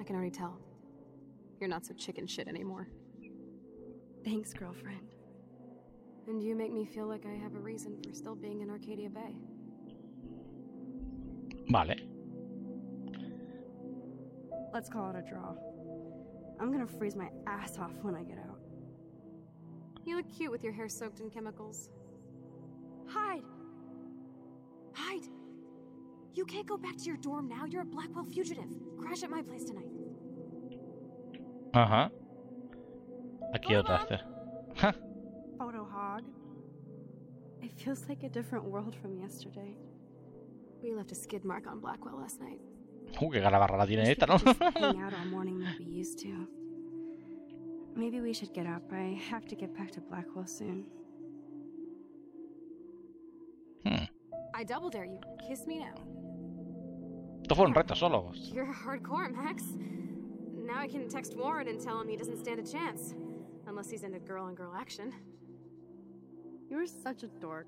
I can already tell. You're not so chicken shit anymore. Thanks, girlfriend. And you make me feel like I have a reason for still being in Arcadia Bay. Vale. Let's call it a draw. I'm gonna freeze my ass off when I get out. You look cute with your hair soaked in chemicals. Hide! Hide! You can't go back to your dorm now. You're a Blackwell fugitive. Crash at my place tonight. Ajá. Aquí otra vez. Photo hog. It feels like a different world from yesterday. We left a skid mark on Blackwell last night. Uh, qué galabarra la tiene esta, ¿no? Maybe we should get up. I have to get back to Blackwell soon. Hmm. I double dare you. Kiss me now. Esto fue un reto solo. You're hardcore, Max. Now I can text Warren and tell him he doesn't stand a chance, unless he's into girl on girl action. You're such a dork.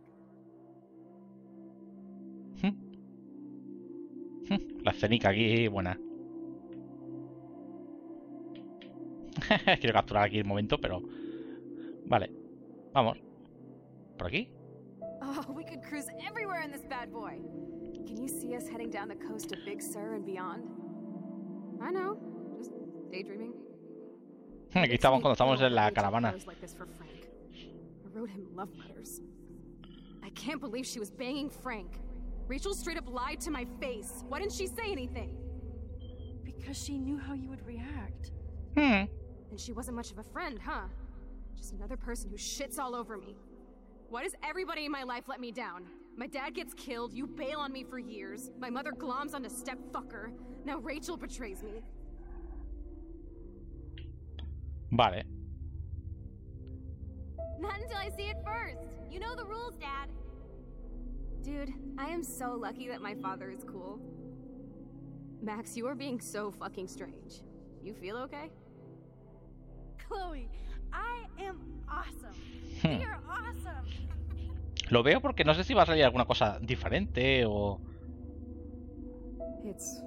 La escenica aquí, buena. Quiero capturar aquí el momento, pero vale, vamos. ¿Por aquí? Oh, we could cruise everywhere in this bad boy. Can you see us heading down the coast of Big Sur and beyond? I know, just daydreaming. Aquí estamos cuando estamos en la caravana. I wrote him love letters. I can't believe she was banging Frank. Rachel straight up lied to my face. Why didn't she say anything? Because she knew how you would react. Hmm. And she wasn't much of a friend, huh? Just another person who shits all over me. Why does everybody in my life let me down? My dad gets killed, you bail on me for years, my mother gloms on a stepfucker, now Rachel betrays me. Vale. Not until I see it first. You know the rules, Dad. Dude, I am so lucky that my father is cool. Max, you are being so fucking strange. You feel okay? Chloe, I am awesome. We are awesome. Lo veo porque no sé si va a salir alguna cosa diferente o. It's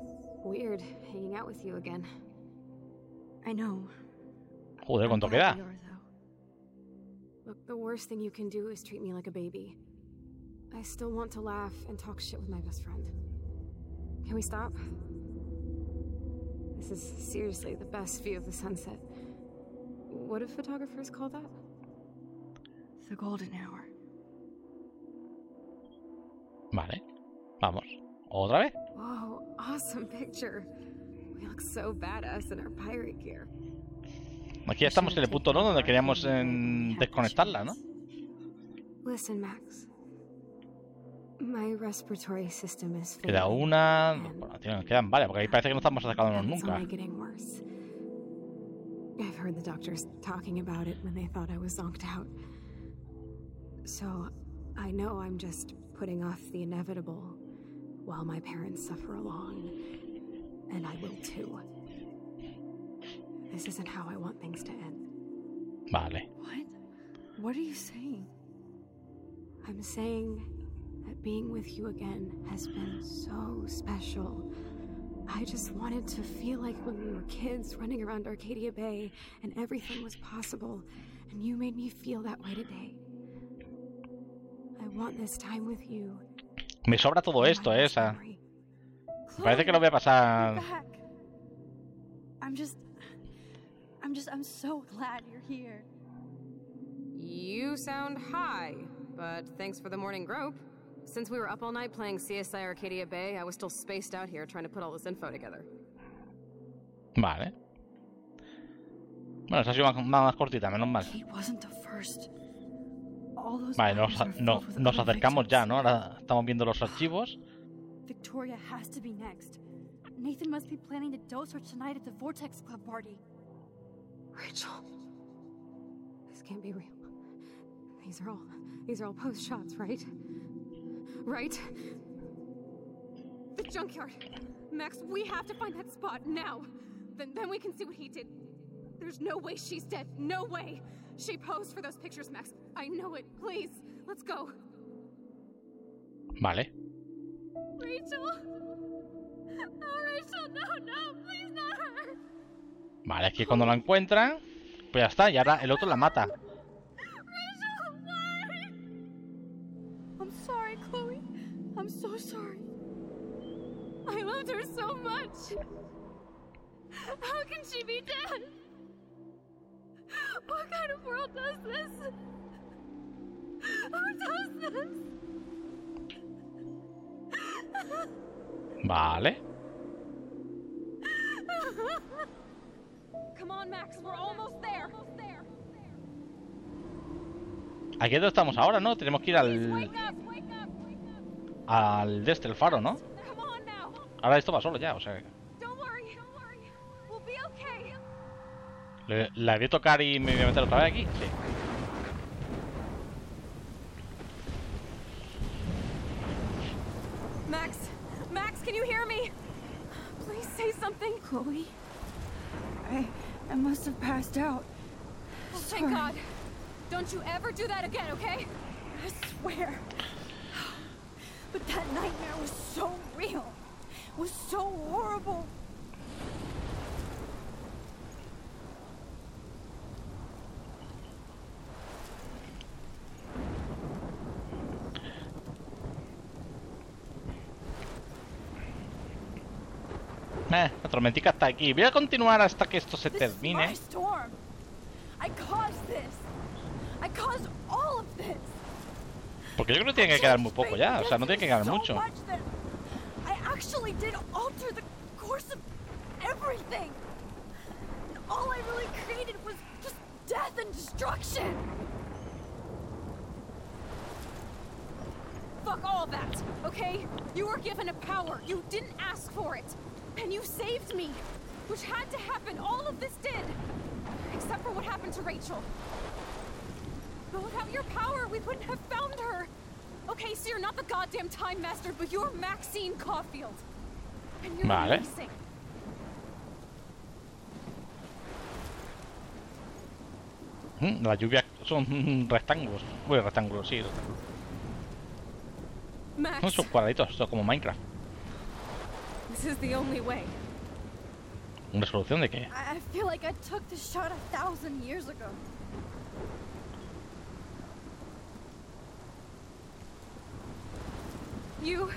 weird hanging out with you again. I know. Joder, cuánto queda. Look, the worst thing you can do is treat me like a baby. I still want to laugh and talk shit with my best friend. Can we stop? This is seriously the best view of the sunset. What do photographers call that? The golden hour. Vale, vamos. Otra vez. Wow, awesome picture. We look so badass in our pirate gear. Aquí ya estamos en el punto, ¿no?, donde queríamos en... desconectarla, ¿no? Listen, Max. My respiratory system is failing. Queda una, bueno, tío, quedan, vale, porque ahí parece que no estamos sacándonos nunca. I've heard the doctors talking about it when they thought I was zonked out. So, I know I'm just putting off the inevitable while my parents suffer along, and I will too. This isn't how I want things to end. Vale. What? What are you saying? I'm saying that being with you again has been so special. I just wanted to feel like when we were kids running around Arcadia Bay and everything was possible, and you made me feel that way today. I want this time with you. Me sobra todo esto, eh, esa. Parece que lo voy a pasar. I'm just I'm just, I'm so glad you're here. You sound high, but thanks for the morning grope. Since we were up all night playing C S I Arcadia Bay, I was still spaced out here trying to put all this info together. Vale. Bueno, esa ha sido una más cortita, menos mal. Vale, nos, no, nos acercamos ya, ¿no? Ahora estamos viendo los archivos. Victoria has to be next. Nathan must be planning to dose her tonight at the Vortex Club party. Rachel, this can't be real. These are all, these are all post shots, right? Right? The junkyard. Max, we have to find that spot now. Then, then we can see what he did. There's no way she's dead. No way. She posed for those pictures, Max. I know it. Please, let's go. Vale. Rachel. Oh, Rachel, no, no, please not her. Vale, es que cuando la encuentran, pues ya está, y ahora el otro la mata. I'm sorry, Chloe. I'm so sorry. I loved her so much. How can she be dead? What kind of world does this? Who does this? Vale. Aquí es donde estamos ahora, ¿no? Tenemos que ir al... al de este, el faro, ¿no? Ahora esto va solo ya, o sea... Le, la voy a tocar y me voy a meter otra vez aquí. Sí. Max, Max, can you hear me? fine, Chloe. I... I must have passed out. Oh, sorry. Thank God. Don't you ever do that again, okay? I swear. But that nightmare was so real. It was so horrible. Eh, la tormentica está aquí. Voy a continuar hasta que esto se termine. Porque yo creo que tiene que quedar muy poco ya. O sea, no tiene que quedar mucho. Fuck all that, okay? You were given a power. You didn't ask for it. And you saved me, which had to happen. All of this did, except for what happened to Rachel. But without your power, we wouldn't have found her. Okay, so you're not the goddamn Time Master, but you're Maxine Caulfield, and you're vale. Amazing. Mm, la lluvia son rectángulos, bueno, rectángulos, sí, rectángulos. Max. No son cuadraditos, son como Minecraft. This is the only way. ¿Una solución de qué? I feel like I took the shot a thousand years ago. You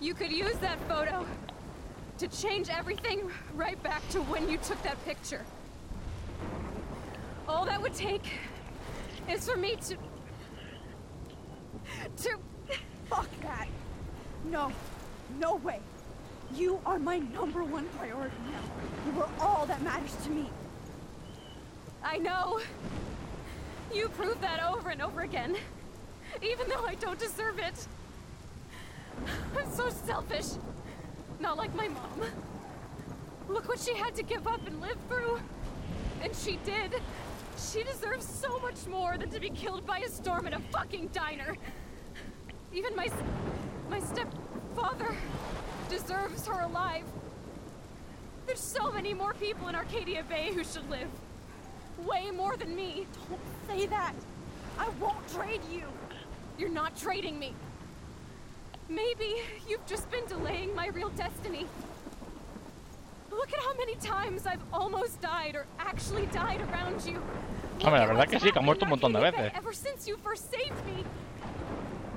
You could use that photo to change everything right back to when you took that picture. All that would take is for me to to fuck that. No. No way. You are my number one priority now. You are all that matters to me. I know. You prove that over and over again, even though I don't deserve it. I'm so selfish. Not like my mom. Look what she had to give up and live through. And she did. She deserves so much more than to be killed by a storm in a fucking diner. Even my my step Father deserves her alive. There's so many more people in Arcadia Bay who should live. Way more than me. Don't say that. I won't trade you. You're not trading me. Maybe you've just been delaying my real destiny. Look at how many times I've almost died or actually died around you. Hombre, la verdad que sí, que ha muerto un montón de veces. Ever since you first saved me.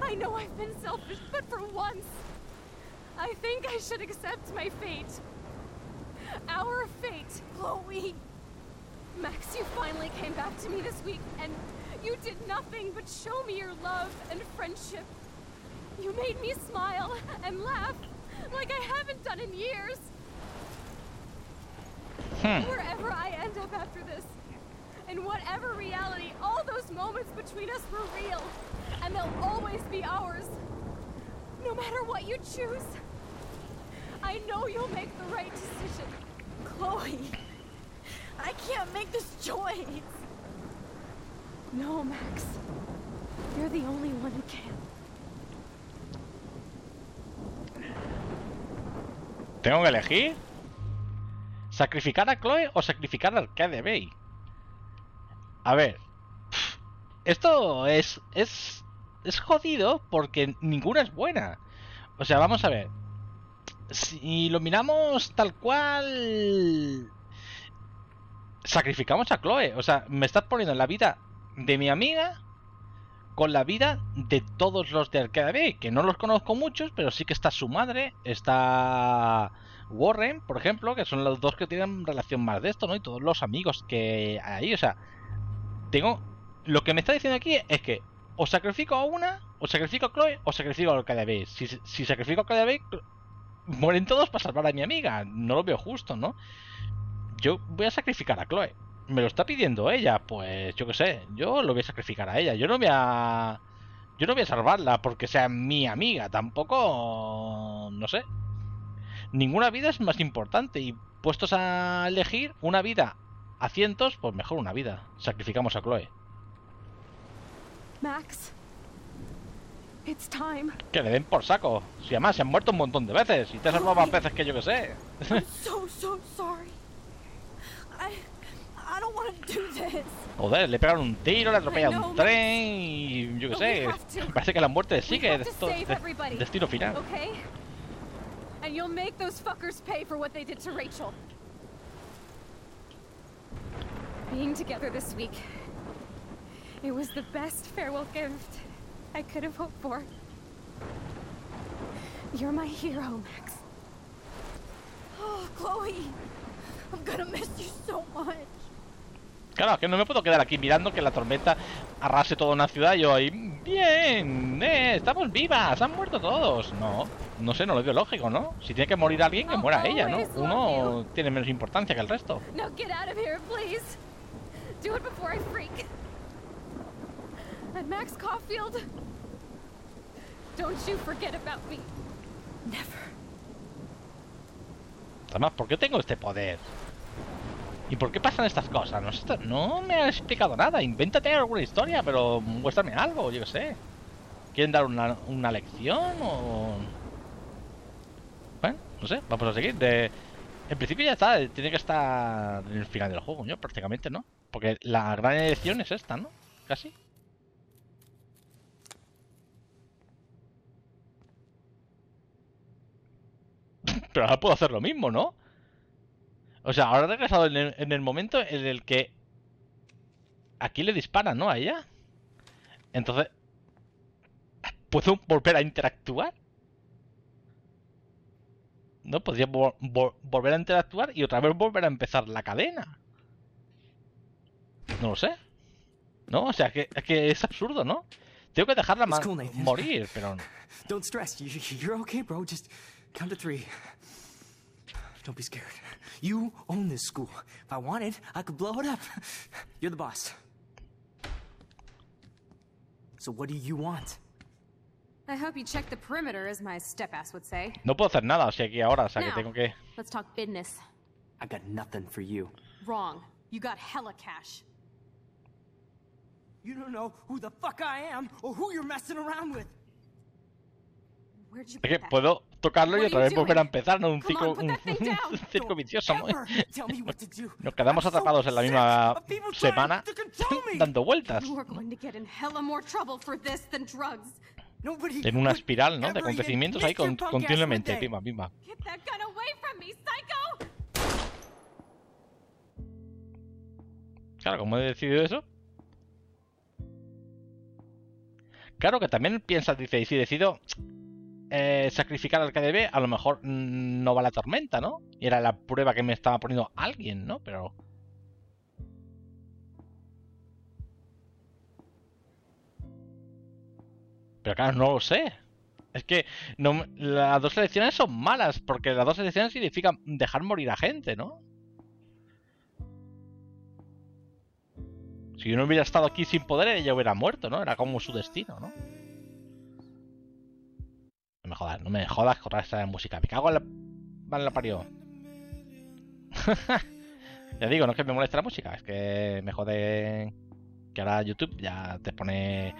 I know I've been selfish, but for once. I think I should accept my fate. Our fate, Chloe. Max, you finally came back to me this week, and you did nothing but show me your love and friendship. You made me smile and laugh like I haven't done in years. Hmm. Wherever I end up after this, in whatever reality, all those moments between us were real, and they'll always be ours. No matter what you choose, I know you'll make the right decision. Chloe, I can't make this choice. No, Max. You're the only one who can. Tengo que elegir. ¿Sacrificar a Chloe o sacrificar a Arcadia Bay? A ver. Esto es... es... es jodido porque ninguna es buena. O sea, vamos a ver. Si lo miramos tal cual... sacrificamos a Chloe. O sea, me estás poniendo la vida de mi amiga con la vida de todos los de Arcadia Bay, que no los conozco muchos, pero sí que está su madre, está Warren, por ejemplo, que son los dos que tienen relación más de esto, ¿no? Y todos los amigos que hay. O sea, tengo... lo que me está diciendo aquí es que o sacrifico a una, o sacrifico a Chloe, o sacrifico a Arcadia Bay. Si, si sacrifico a Arcadia Bay, mueren todos para salvar a mi amiga. No lo veo justo, ¿no? Yo voy a sacrificar a Chloe. Me lo está pidiendo ella, pues yo qué sé. Yo lo voy a sacrificar a ella. Yo no voy a... yo no voy a salvarla porque sea mi amiga. Tampoco... no sé. Ninguna vida es más importante. Y puestos a elegir una vida a cientos, pues mejor una vida. Sacrificamos a Chloe. Max, Que le den por saco. Si además se han muerto un montón de veces. Y te has salvado más veces que yo que sé. Joder, le pegaron un tiro, le atropellaron un tren y yo que sé. Parece que la muerte sigue de, de destino final. Being together this week, it was the best farewell gift I could have hoped for. You're my hero, Max. Oh, Chloe, I'm gonna miss you so much. Claro, es que no me puedo quedar aquí mirando que la tormenta arrase toda una ciudad y yo ahí... ¡Bien! Eh, ¡Estamos vivas! ¡Han muerto todos! No, no sé, no lo veo lógico, ¿no? Si tiene que morir alguien, que muera ella, ¿no? Uno tiene menos importancia que el resto. Max Caulfield, don't you forget about me. Never. Además, ¿por qué tengo este poder? ¿Y por qué pasan estas cosas? No, esto, no me has explicado nada. Invéntate alguna historia, pero muéstrame algo, yo qué sé. ¿Quieren dar una, una lección o...? Bueno, no sé, vamos a seguir. De... En principio ya está, tiene que estar en el final del juego, yo prácticamente, ¿no? Porque la gran elección es esta, ¿no? Casi. Pero ahora puedo hacer lo mismo, ¿no? O sea, ahora he regresado en el, en el momento en el que aquí le disparan, ¿no? A ella. Entonces, ¿puedo volver a interactuar? No, podría vol vol volver a interactuar y otra vez volver a empezar la cadena. No lo sé. No, o sea, es que, es que es absurdo, ¿no? Tengo que dejarla ma morir, pero... Don't stress. You're okay, bro. Just count to three. Don't be scared. You own this school. If I wanted, I could blow it up. You're the boss. So what do you want? I hope you check the perimeter, as my step-ass would say. No puedo hacer nada, o sea, aquí ahora, o sea, que tengo que... Let's talk business. I got nothing for you. Wrong. You got hella cash. You don't know who the fuck I am or who you're messing around with. Es que puedo tocarlo y otra vez volver a empezar, ¿no? Un circo, un, un circo vicioso, ¿no? Nos quedamos atrapados en la misma semana dando vueltas en una espiral, ¿no? De acontecimientos ahí con, continuamente, pima, pima. Claro, como he decidido eso. Claro que también piensas, dice, y si decido... Eh, sacrificar al K D B, a lo mejor no va la tormenta, ¿no? Y era la prueba que me estaba poniendo alguien, ¿no? Pero... Pero claro, no lo sé. Es que no, las dos elecciones son malas, porque las dos elecciones significan dejar morir a gente, ¿no? Si yo no hubiera estado aquí sin poder, ella hubiera muerto, ¿no? Era como su destino, ¿no? No me jodas, no me jodas con esta música. Me cago en la... Vale, la parió. Ya digo, no es que me moleste la música, es que me jode que ahora YouTube ya te pone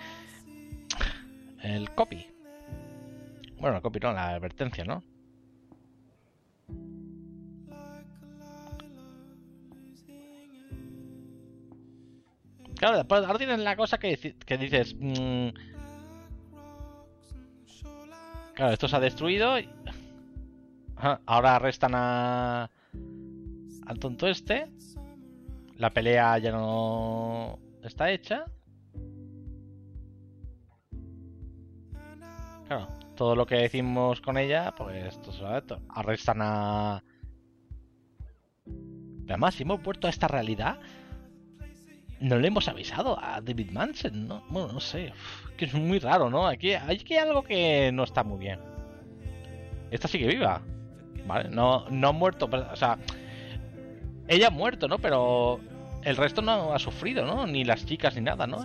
el copy. Bueno, el copy no, la advertencia, ¿no? Claro, ahora tienes la cosa que, que dices... Mmm, Claro, esto se ha destruido. Y... Ajá, ahora arrestan a... al tonto este. La pelea ya no está hecha. Claro, todo lo que decimos con ella, pues esto se va a... Arrestan a... Pero además, si hemos vuelto a esta realidad, no le hemos avisado a David Madsen, ¿no? Bueno, no sé. Uf, que es muy raro, ¿no? Aquí, aquí hay algo que no está muy bien. Esta sigue viva. Vale, no, no ha muerto. Pero, o sea, ella ha muerto, ¿no? Pero el resto no ha sufrido, ¿no? Ni las chicas ni nada, ¿no?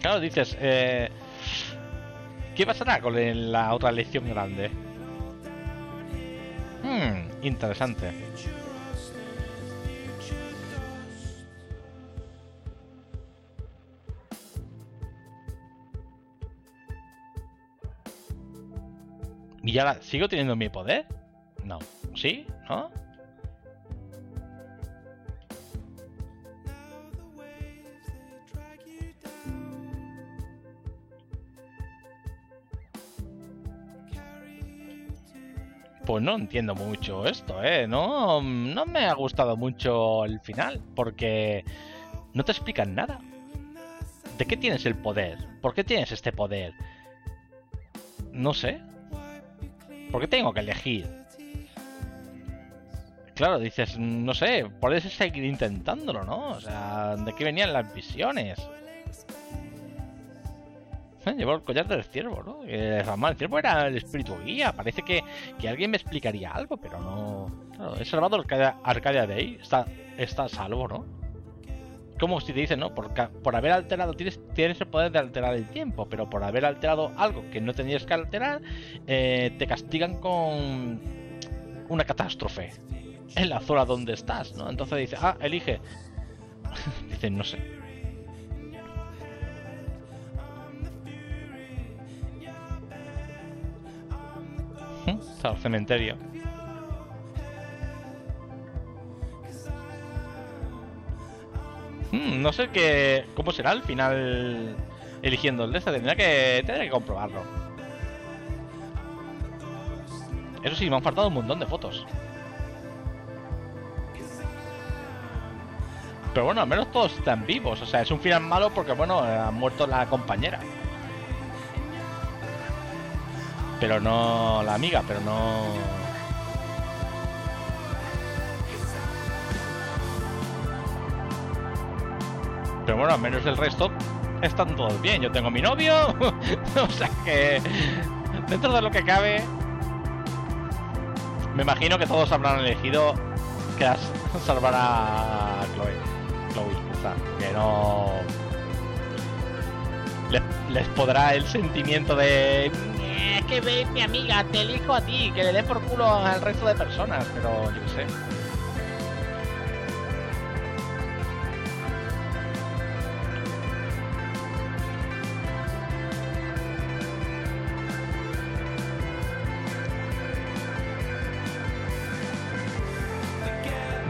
Claro, dices, eh, ¿qué pasará con la otra lección grande? Hmm, interesante. ¿Y ya la... sigo teniendo mi poder? No. ¿Sí? ¿No? Pues no entiendo mucho esto, ¿eh? No, no me ha gustado mucho el final, porque no te explican nada. ¿De qué tienes el poder? ¿Por qué tienes este poder? No sé. ¿Por qué tengo que elegir? Claro, dices, no sé, puedes seguir intentándolo, ¿no? O sea, ¿de qué venían las visiones? Llevo el collar del ciervo, ¿no? El, el ciervo era el espíritu guía. Parece que, que alguien me explicaría algo, pero no... Claro, he salvado Arcadia, Arcadia Bay. Está, está a salvo, ¿no? Como si te dicen, ¿no? Por, por haber alterado... Tienes, tienes el poder de alterar el tiempo, pero por haber alterado algo que no tenías que alterar, eh, te castigan con una catástrofe en la zona donde estás, ¿no? Entonces dices, ah, elige. Dicen, no sé. Al cementerio. Hmm, no sé qué, cómo será al final eligiendo el de esta. Tendría que, tendría que comprobarlo. Eso sí, me han faltado un montón de fotos. Pero bueno, al menos todos están vivos. O sea, es un final malo porque, bueno, ha muerto la compañera. Pero no... la amiga, pero no... Pero bueno, al menos el resto están todos bien. Yo tengo mi novio. O sea que... dentro de lo que cabe... me imagino que todos habrán elegido que salvar a Chloe. Chloe, o sea, que no... Les, les podrá el sentimiento de... es que ve mi amiga, te elijo a ti, que le dé por culo al resto de personas, pero yo qué sé.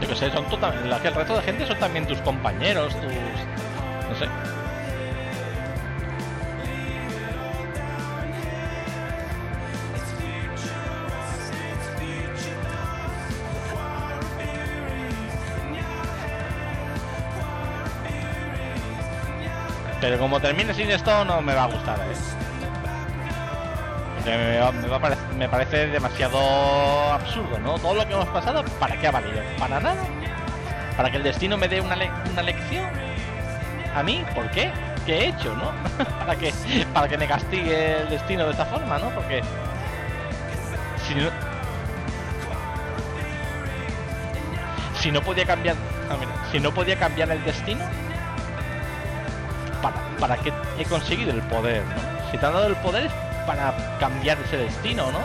Yo qué sé, son tu, la, el resto de gente son también tus compañeros, tus... no sé. Pero como termine sin esto no me va a gustar, ¿eh? Me, va, me, va a pare, me parece demasiado absurdo, ¿no? Todo lo que hemos pasado, ¿para qué ha valido? ¿Para nada? ¿Para que el destino me dé una, le, una lección? ¿A mí? ¿Por qué? ¿Qué he hecho, no? ¿Para que, para que me castigue el destino de esta forma, no? Porque... Si no... Si no podía cambiar... Ah, mira, si no podía cambiar el destino... Para, para que he conseguido el poder, ¿no? Si te han dado el poder es para cambiar ese destino, ¿no?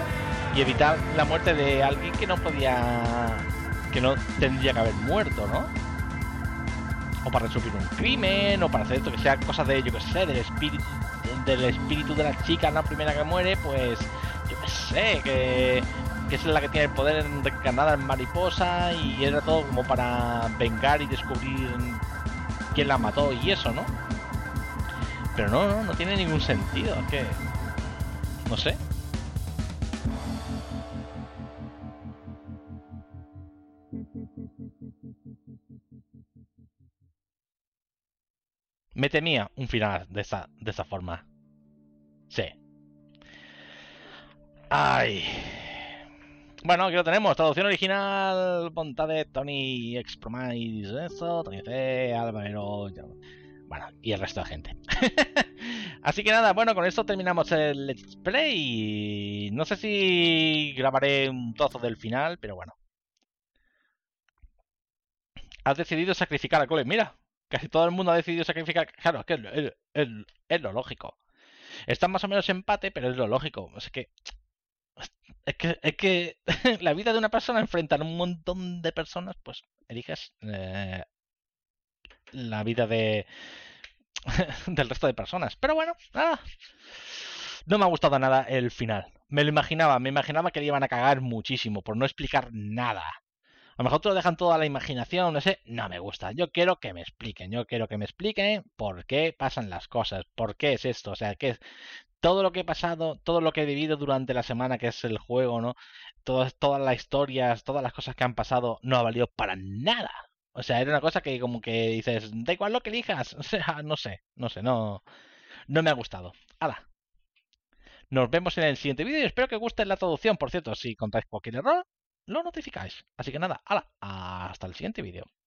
Y evitar la muerte de alguien que no podía... que no tendría que haber muerto, ¿no? O para resumir un crimen, o para hacer esto que sea cosa de, yo qué sé, del espíritu del espíritu de la chica, la primera que muere, pues... yo qué sé, que, que es la que tiene el poder encarnada en mariposa, y era todo como para vengar y descubrir quién la mató y eso, ¿no? Pero no, no, no tiene ningún sentido, es que... no sé. Me temía un final de esa, de esa forma. Sí. Ay. Bueno, aquí lo tenemos. Traducción original, monta de Tony Expromise, eso, Tony C, Álvaro... bueno, y el resto de gente. Así que nada, bueno, con esto terminamos el Let's Play. No sé si grabaré un trozo del final, pero bueno. Has decidido sacrificar a Cole. Mira, casi todo el mundo ha decidido sacrificar. Claro, es que es, es, es, es lo lógico. Están más o menos en empate, pero es lo lógico. Es que... Es que, es que la vida de una persona enfrenta a un montón de personas, pues eliges... Eh, la vida de del resto de personas. Pero bueno, nada. No me ha gustado nada el final. me lo imaginaba, me imaginaba que le iban a cagar muchísimo por no explicar nada. A lo mejor te lo dejan toda la imaginación, no sé, no me gusta. Yo quiero que me expliquen, yo quiero que me expliquen por qué pasan las cosas, por qué es esto, o sea, que es todo lo que he pasado, todo lo que he vivido durante la semana, que es el juego, ¿no? Todas, todas las historias, todas las cosas que han pasado, no ha valido para nada. O sea, era una cosa que como que dices, da igual lo que elijas, o sea, no sé, no sé, no, no me ha gustado. ¡Hala! Nos vemos en el siguiente vídeo y espero que os guste la traducción. Por cierto, si encontráis cualquier error, lo notificáis. Así que nada, hala, hasta el siguiente vídeo.